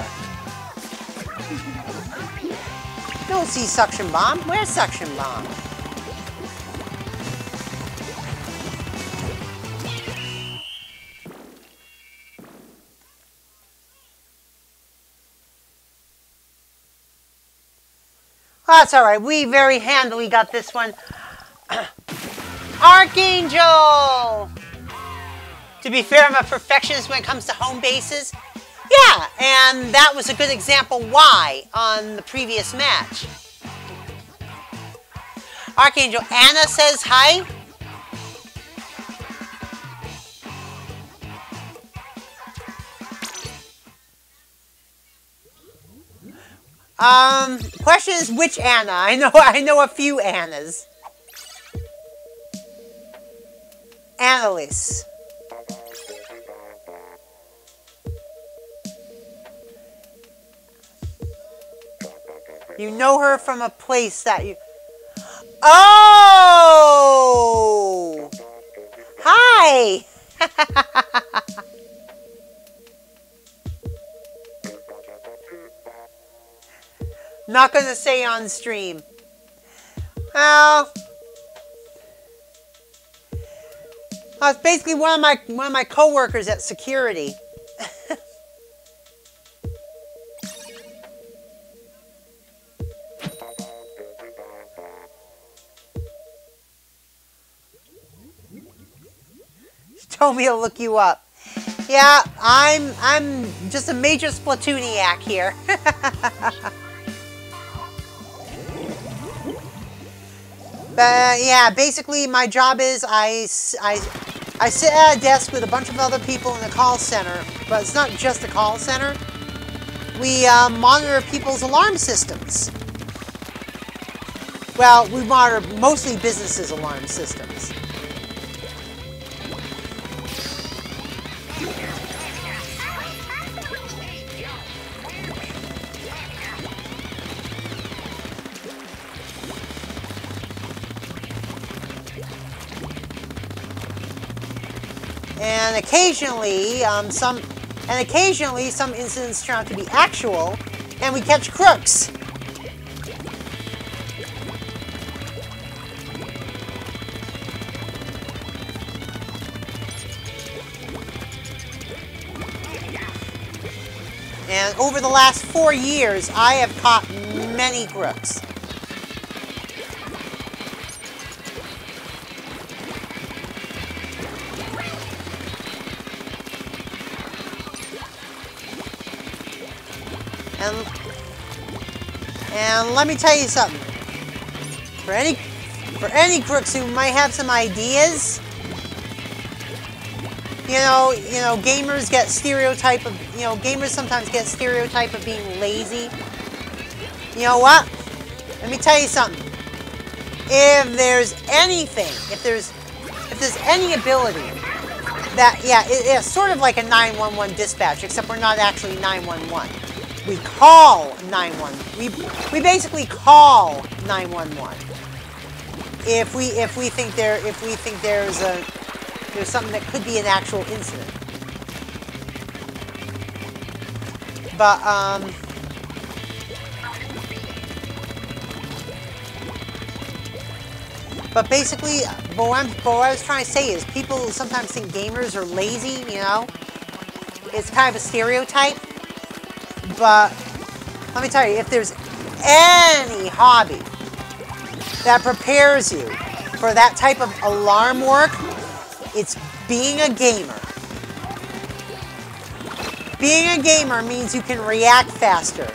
Don't see suction bomb. Where's suction bomb? Oh, that's all right. We very handily got this one. Archangel! To be fair, I'm a perfectionist when it comes to home bases. Yeah, and that was a good example why on the previous match. Archangel Anna says hi. Um, question is which Anna? I know I know a few Annas. Annalise. You know her from a place that you... Oh! Hi! Not going to say on stream. Well... I was basically one of my, one of my co-workers at security. Told me to look you up. Yeah, I'm I'm just a major Splatooniac here. But yeah, basically my job is I, I, I sit at a desk with a bunch of other people in the call center, but it's not just a call center. We uh, monitor people's alarm systems. Well, we monitor mostly businesses' alarm systems. And occasionally, um, some, and occasionally, some incidents turn out to be actual, and we catch crooks. And over the last four years, I have caught many crooks. And, and let me tell you something. For any for any crooks who might have some ideas, you know, you know, gamers get stereotype of you know, gamers sometimes get stereotype of being lazy. You know what? Let me tell you something. If there's anything, if there's if there's any ability that yeah, it, it's sort of like a nine one one dispatch, except we're not actually nine one one. We call nine one one. We we basically call nine one one. If we if we think there if we think there's a there's something that could be an actual incident. But um. But basically, but what, I'm, but what I was trying to say is people sometimes think gamers are lazy. You know, it's kind of a stereotype. But let me tell you, if there's any hobby that prepares you for that type of alarm work, it's being a gamer. Being a gamer means you can react faster.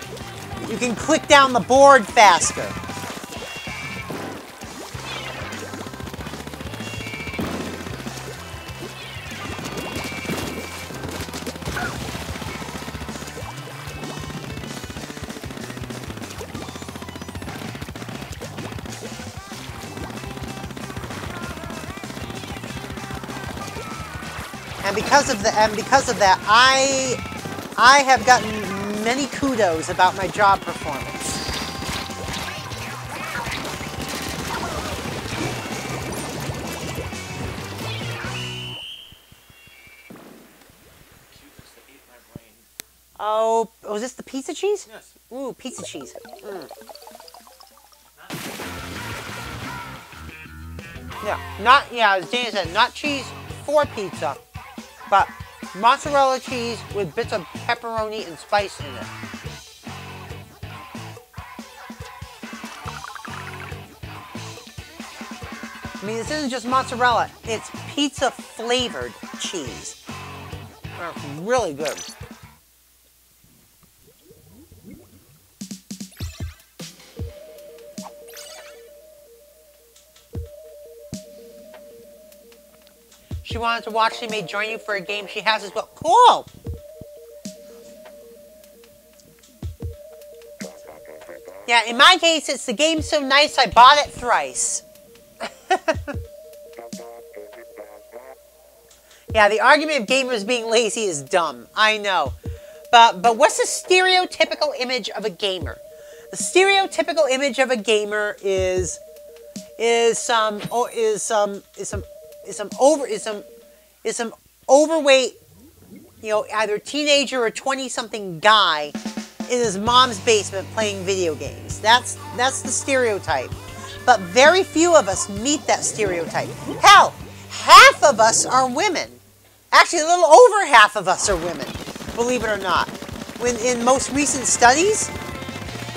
You can click down the board faster. Because of the and because of that, I I have gotten many kudos about my job performance. Oh, oh, is this the pizza cheese? Yes. Ooh, pizza cheese. Mm. Yeah, not yeah. As Dana said, not cheese for pizza. But mozzarella cheese with bits of pepperoni and spice in it. mean, this isn't just mozzarella, it's pizza flavored cheese. That's really good. She wanted to watch, she may join you for a game she has as well. Cool! Yeah, in my case, it's the game so nice I bought it thrice. Yeah, the argument of gamers being lazy is dumb. I know. But, but what's the stereotypical image of a gamer? The stereotypical image of a gamer is... Is some... Oh, is some... Is some... Is some over is some is some overweight, you know, either teenager or twenty-something guy in his mom's basement playing video games. That's that's the stereotype. But very few of us meet that stereotype. Hell, half of us are women. Actually, a little over half of us are women, believe it or not. When in most recent studies,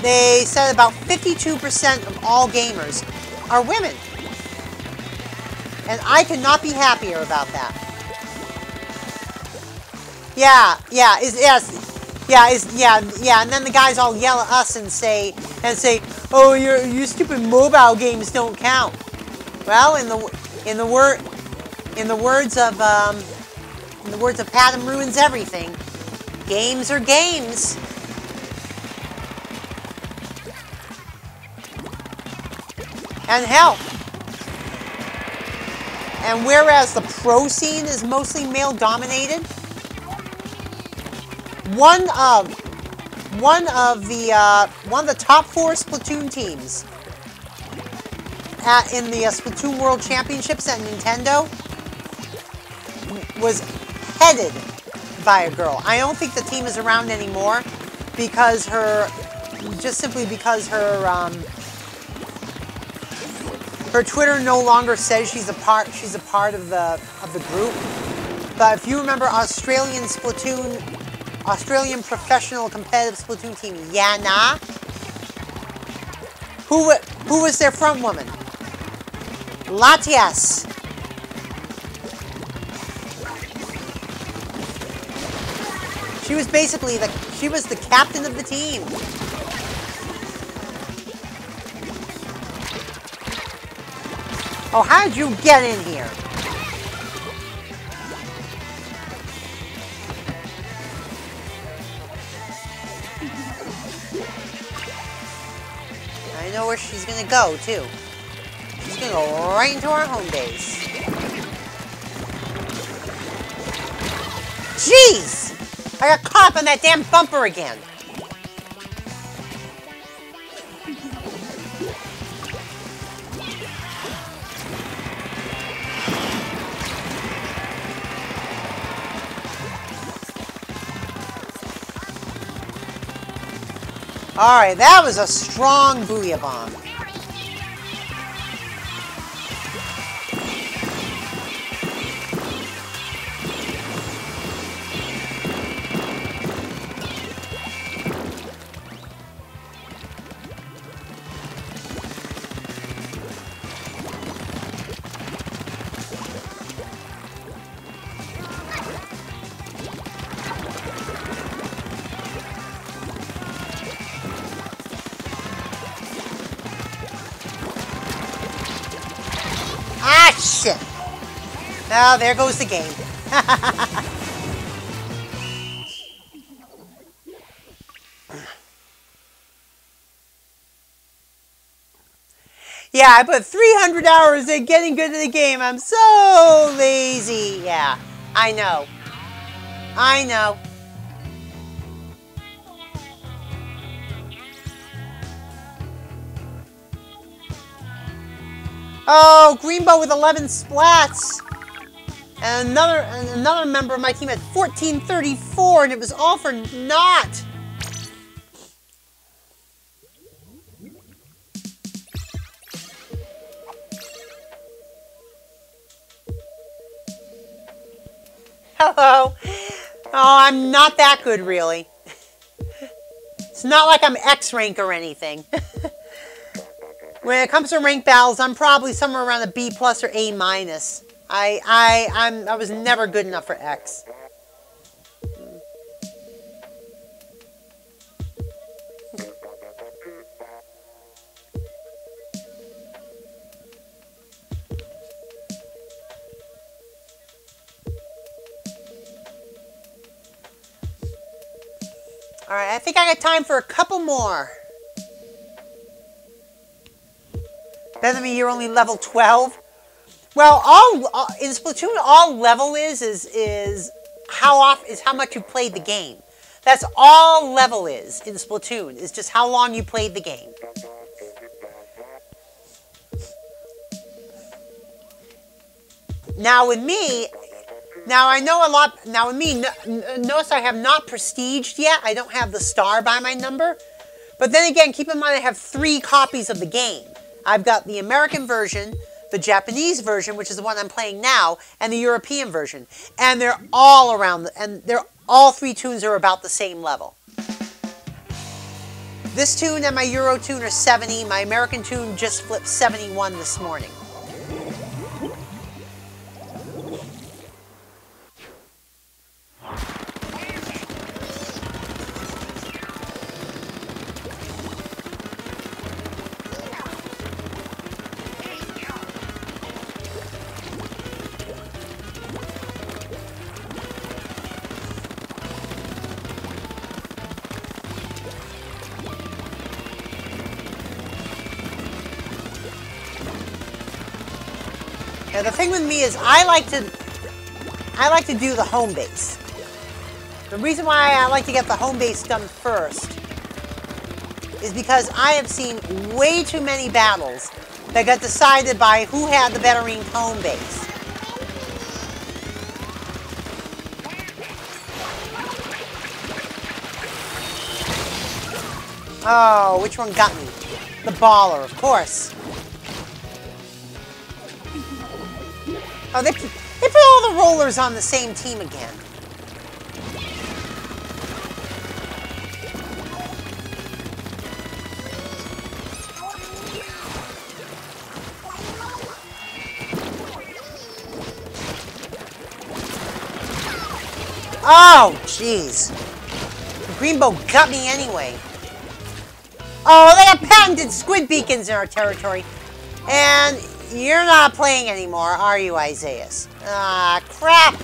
they said about fifty-two percent of all gamers are women. And I could not be happier about that. Yeah, yeah, is yes, yeah, is yeah, yeah. And then the guys all yell at us and say and say, "Oh, your your stupid mobile games don't count." Well, in the in the word in the words of um, in the words of Padam Ruins Everything, games are games. And hell. And whereas the pro scene is mostly male-dominated, one of one of the uh, one of the top four Splatoon teams at, in the uh, Splatoon World Championships at Nintendo was headed by a girl. I don't think the team is around anymore because her, just simply because her. Um, Her Twitter no longer says she's a part. She's a part of the of the group. But if you remember Australian Splatoon, Australian professional competitive Splatoon team Yana, who who was their front woman? Latias. She was basically the she was the captain of the team. Oh, how did you get in here? I know where she's gonna go, too. She's gonna go right into our home base. Jeez! I got caught up on that damn bumper again. Alright, that was a strong booyah bomb. Now, oh, there goes the game. Yeah, I put three hundred hours in getting good at the game. I'm so lazy. Yeah, I know. I know. Oh, Greenbow with eleven splats. And another another member of my team had fourteen thirty-four, and it was all for naught. Hello. Oh, I'm not that good, really. It's not like I'm X rank or anything. When it comes to rank battles, I'm probably somewhere around a B plus or A minus. I I I'm I was never good enough for X. All right, I think I got time for a couple more. Doesn't mean you're only level twelve. Well, all, all in Splatoon, all level is is is how off is how much you played the game. That's all level is in Splatoon. It's just how long you played the game. Now with me. Now, I know a lot, now with me, notice I have not prestiged yet. I don't have the star by my number. But then again, keep in mind I have three copies of the game. I've got the American version, the Japanese version, which is the one I'm playing now, and the European version. And they're all around, the, and they're all three tunes are about the same level. This tune and my Euro tune are seventy. My American tune just flipped seventy-one this morning. The thing with me is I like to I like to do the home base. The reason why I like to get the home base done first is because I have seen way too many battles that got decided by who had the better ranked home base. Oh, which one got me? The baller, of course. Oh, they, they put all the rollers on the same team again. Oh, jeez. Greenbow got me anyway. Oh, they got patented squid beacons in our territory. And... you're not playing anymore, are you, Isaiah? Ah, crap!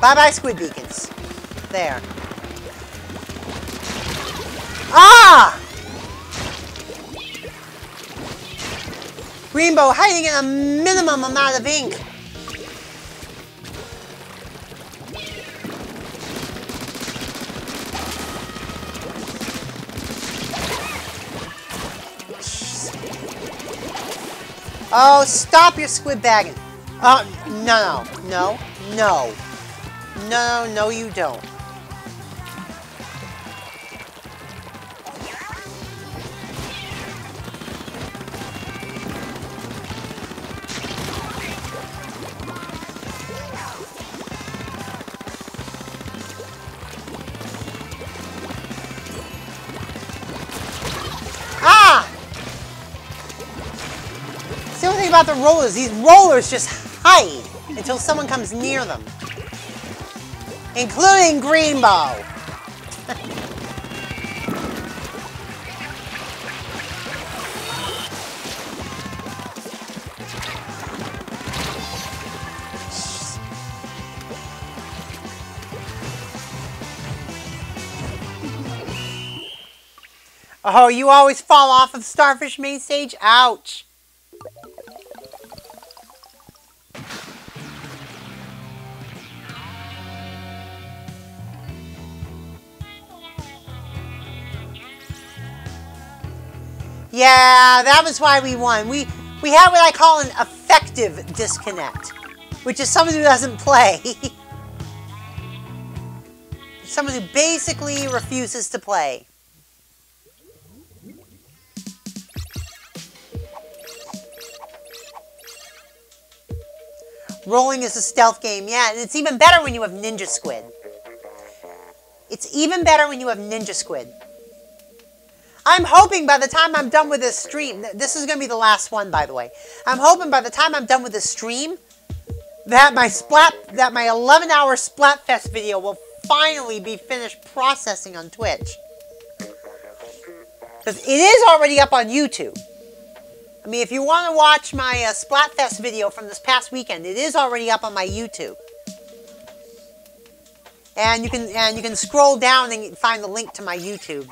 Bye-bye, squid beacons. There. Ah! Greenbow hiding in a minimum amount of ink. Oh, stop your squid bagging. Oh, no, no, no, no, no, no, you don't. About the rollers, these rollers just hide until someone comes near them, including Greenbow. Oh, you always fall off of Starfish Main Stage? Ouch. Yeah, that was why we won. We we had what I call an effective disconnect, which is someone who doesn't play. Someone who basically refuses to play. Rolling is a stealth game, yeah, and it's even better when you have Ninja Squid. It's even better when you have Ninja Squid. I'm hoping by the time I'm done with this stream, this is going to be the last one, by the way. I'm hoping by the time I'm done with this stream, that my splat, that my eleven hour Splatfest video will finally be finished processing on Twitch. Because it is already up on YouTube. I mean, if you want to watch my uh, Splatfest video from this past weekend, it is already up on my YouTube. And you can and you can scroll down and find the link to my YouTube.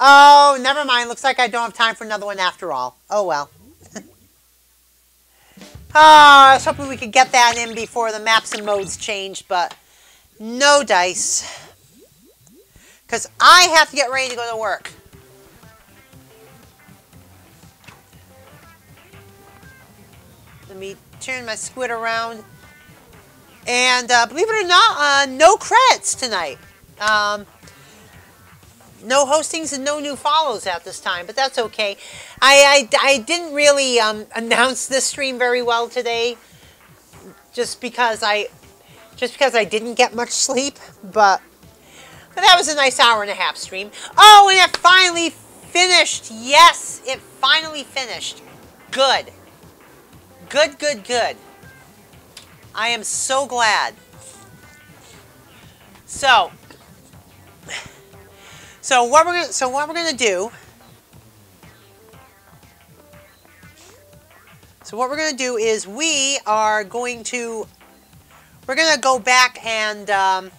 Oh, never mind. Looks like I don't have time for another one after all. Oh well. Oh, I was hoping we could get that in before the maps and modes changed, but no dice. Because I have to get ready to go to work. Let me turn my squid around. And uh, believe it or not, uh, no credits tonight. Um, no hostings and no new follows at this time, but that's okay. I, I, I didn't really um, announce this stream very well today, just because I just because I didn't get much sleep. But but that was a nice hour and a half stream. Oh, and it finally finished. Yes, it finally finished. Good. Good. Good. Good. I am so glad. So, so what we're gonna, so what we're gonna do? So what we're gonna do is we are going to we're gonna go back and um,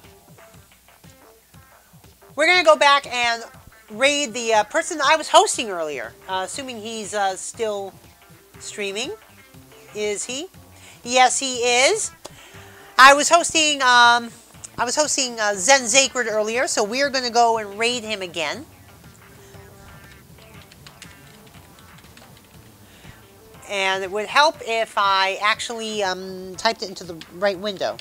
we're gonna go back and raid the uh, person I was hosting earlier, uh, assuming he's uh, still streaming. Is he? Yes, he is. I was hosting, um, I was hosting uh, Zen Zaggrid earlier, so we are going to go and raid him again. And it would help if I actually um, typed it into the right window.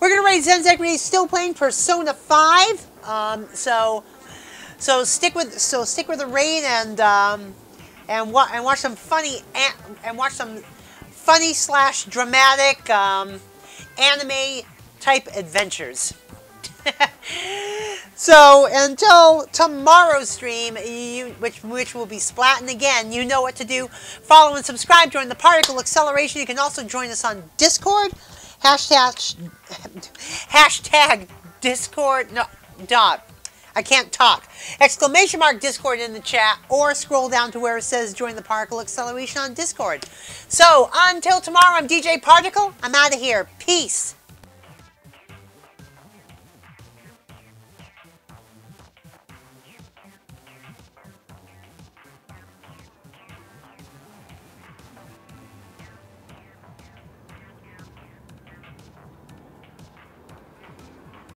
We're going to raid Zen Zaggrid. He's still playing Persona five, um, so so stick with so stick with the raid and. Um, And, wa and watch some funny an and watch some funny slash dramatic um, anime type adventures. So until tomorrow's stream, you, which which will be splatting again, you know what to do. Follow and subscribe. Join the Particle Acceleration. You can also join us on Discord. Hashtag hashtag Discord. No, dot. I can't talk. Exclamation mark Discord in the chat, or scroll down to where it says join the Particle Acceleration on Discord. So until tomorrow, I'm D J Particle. I'm out of here. Peace.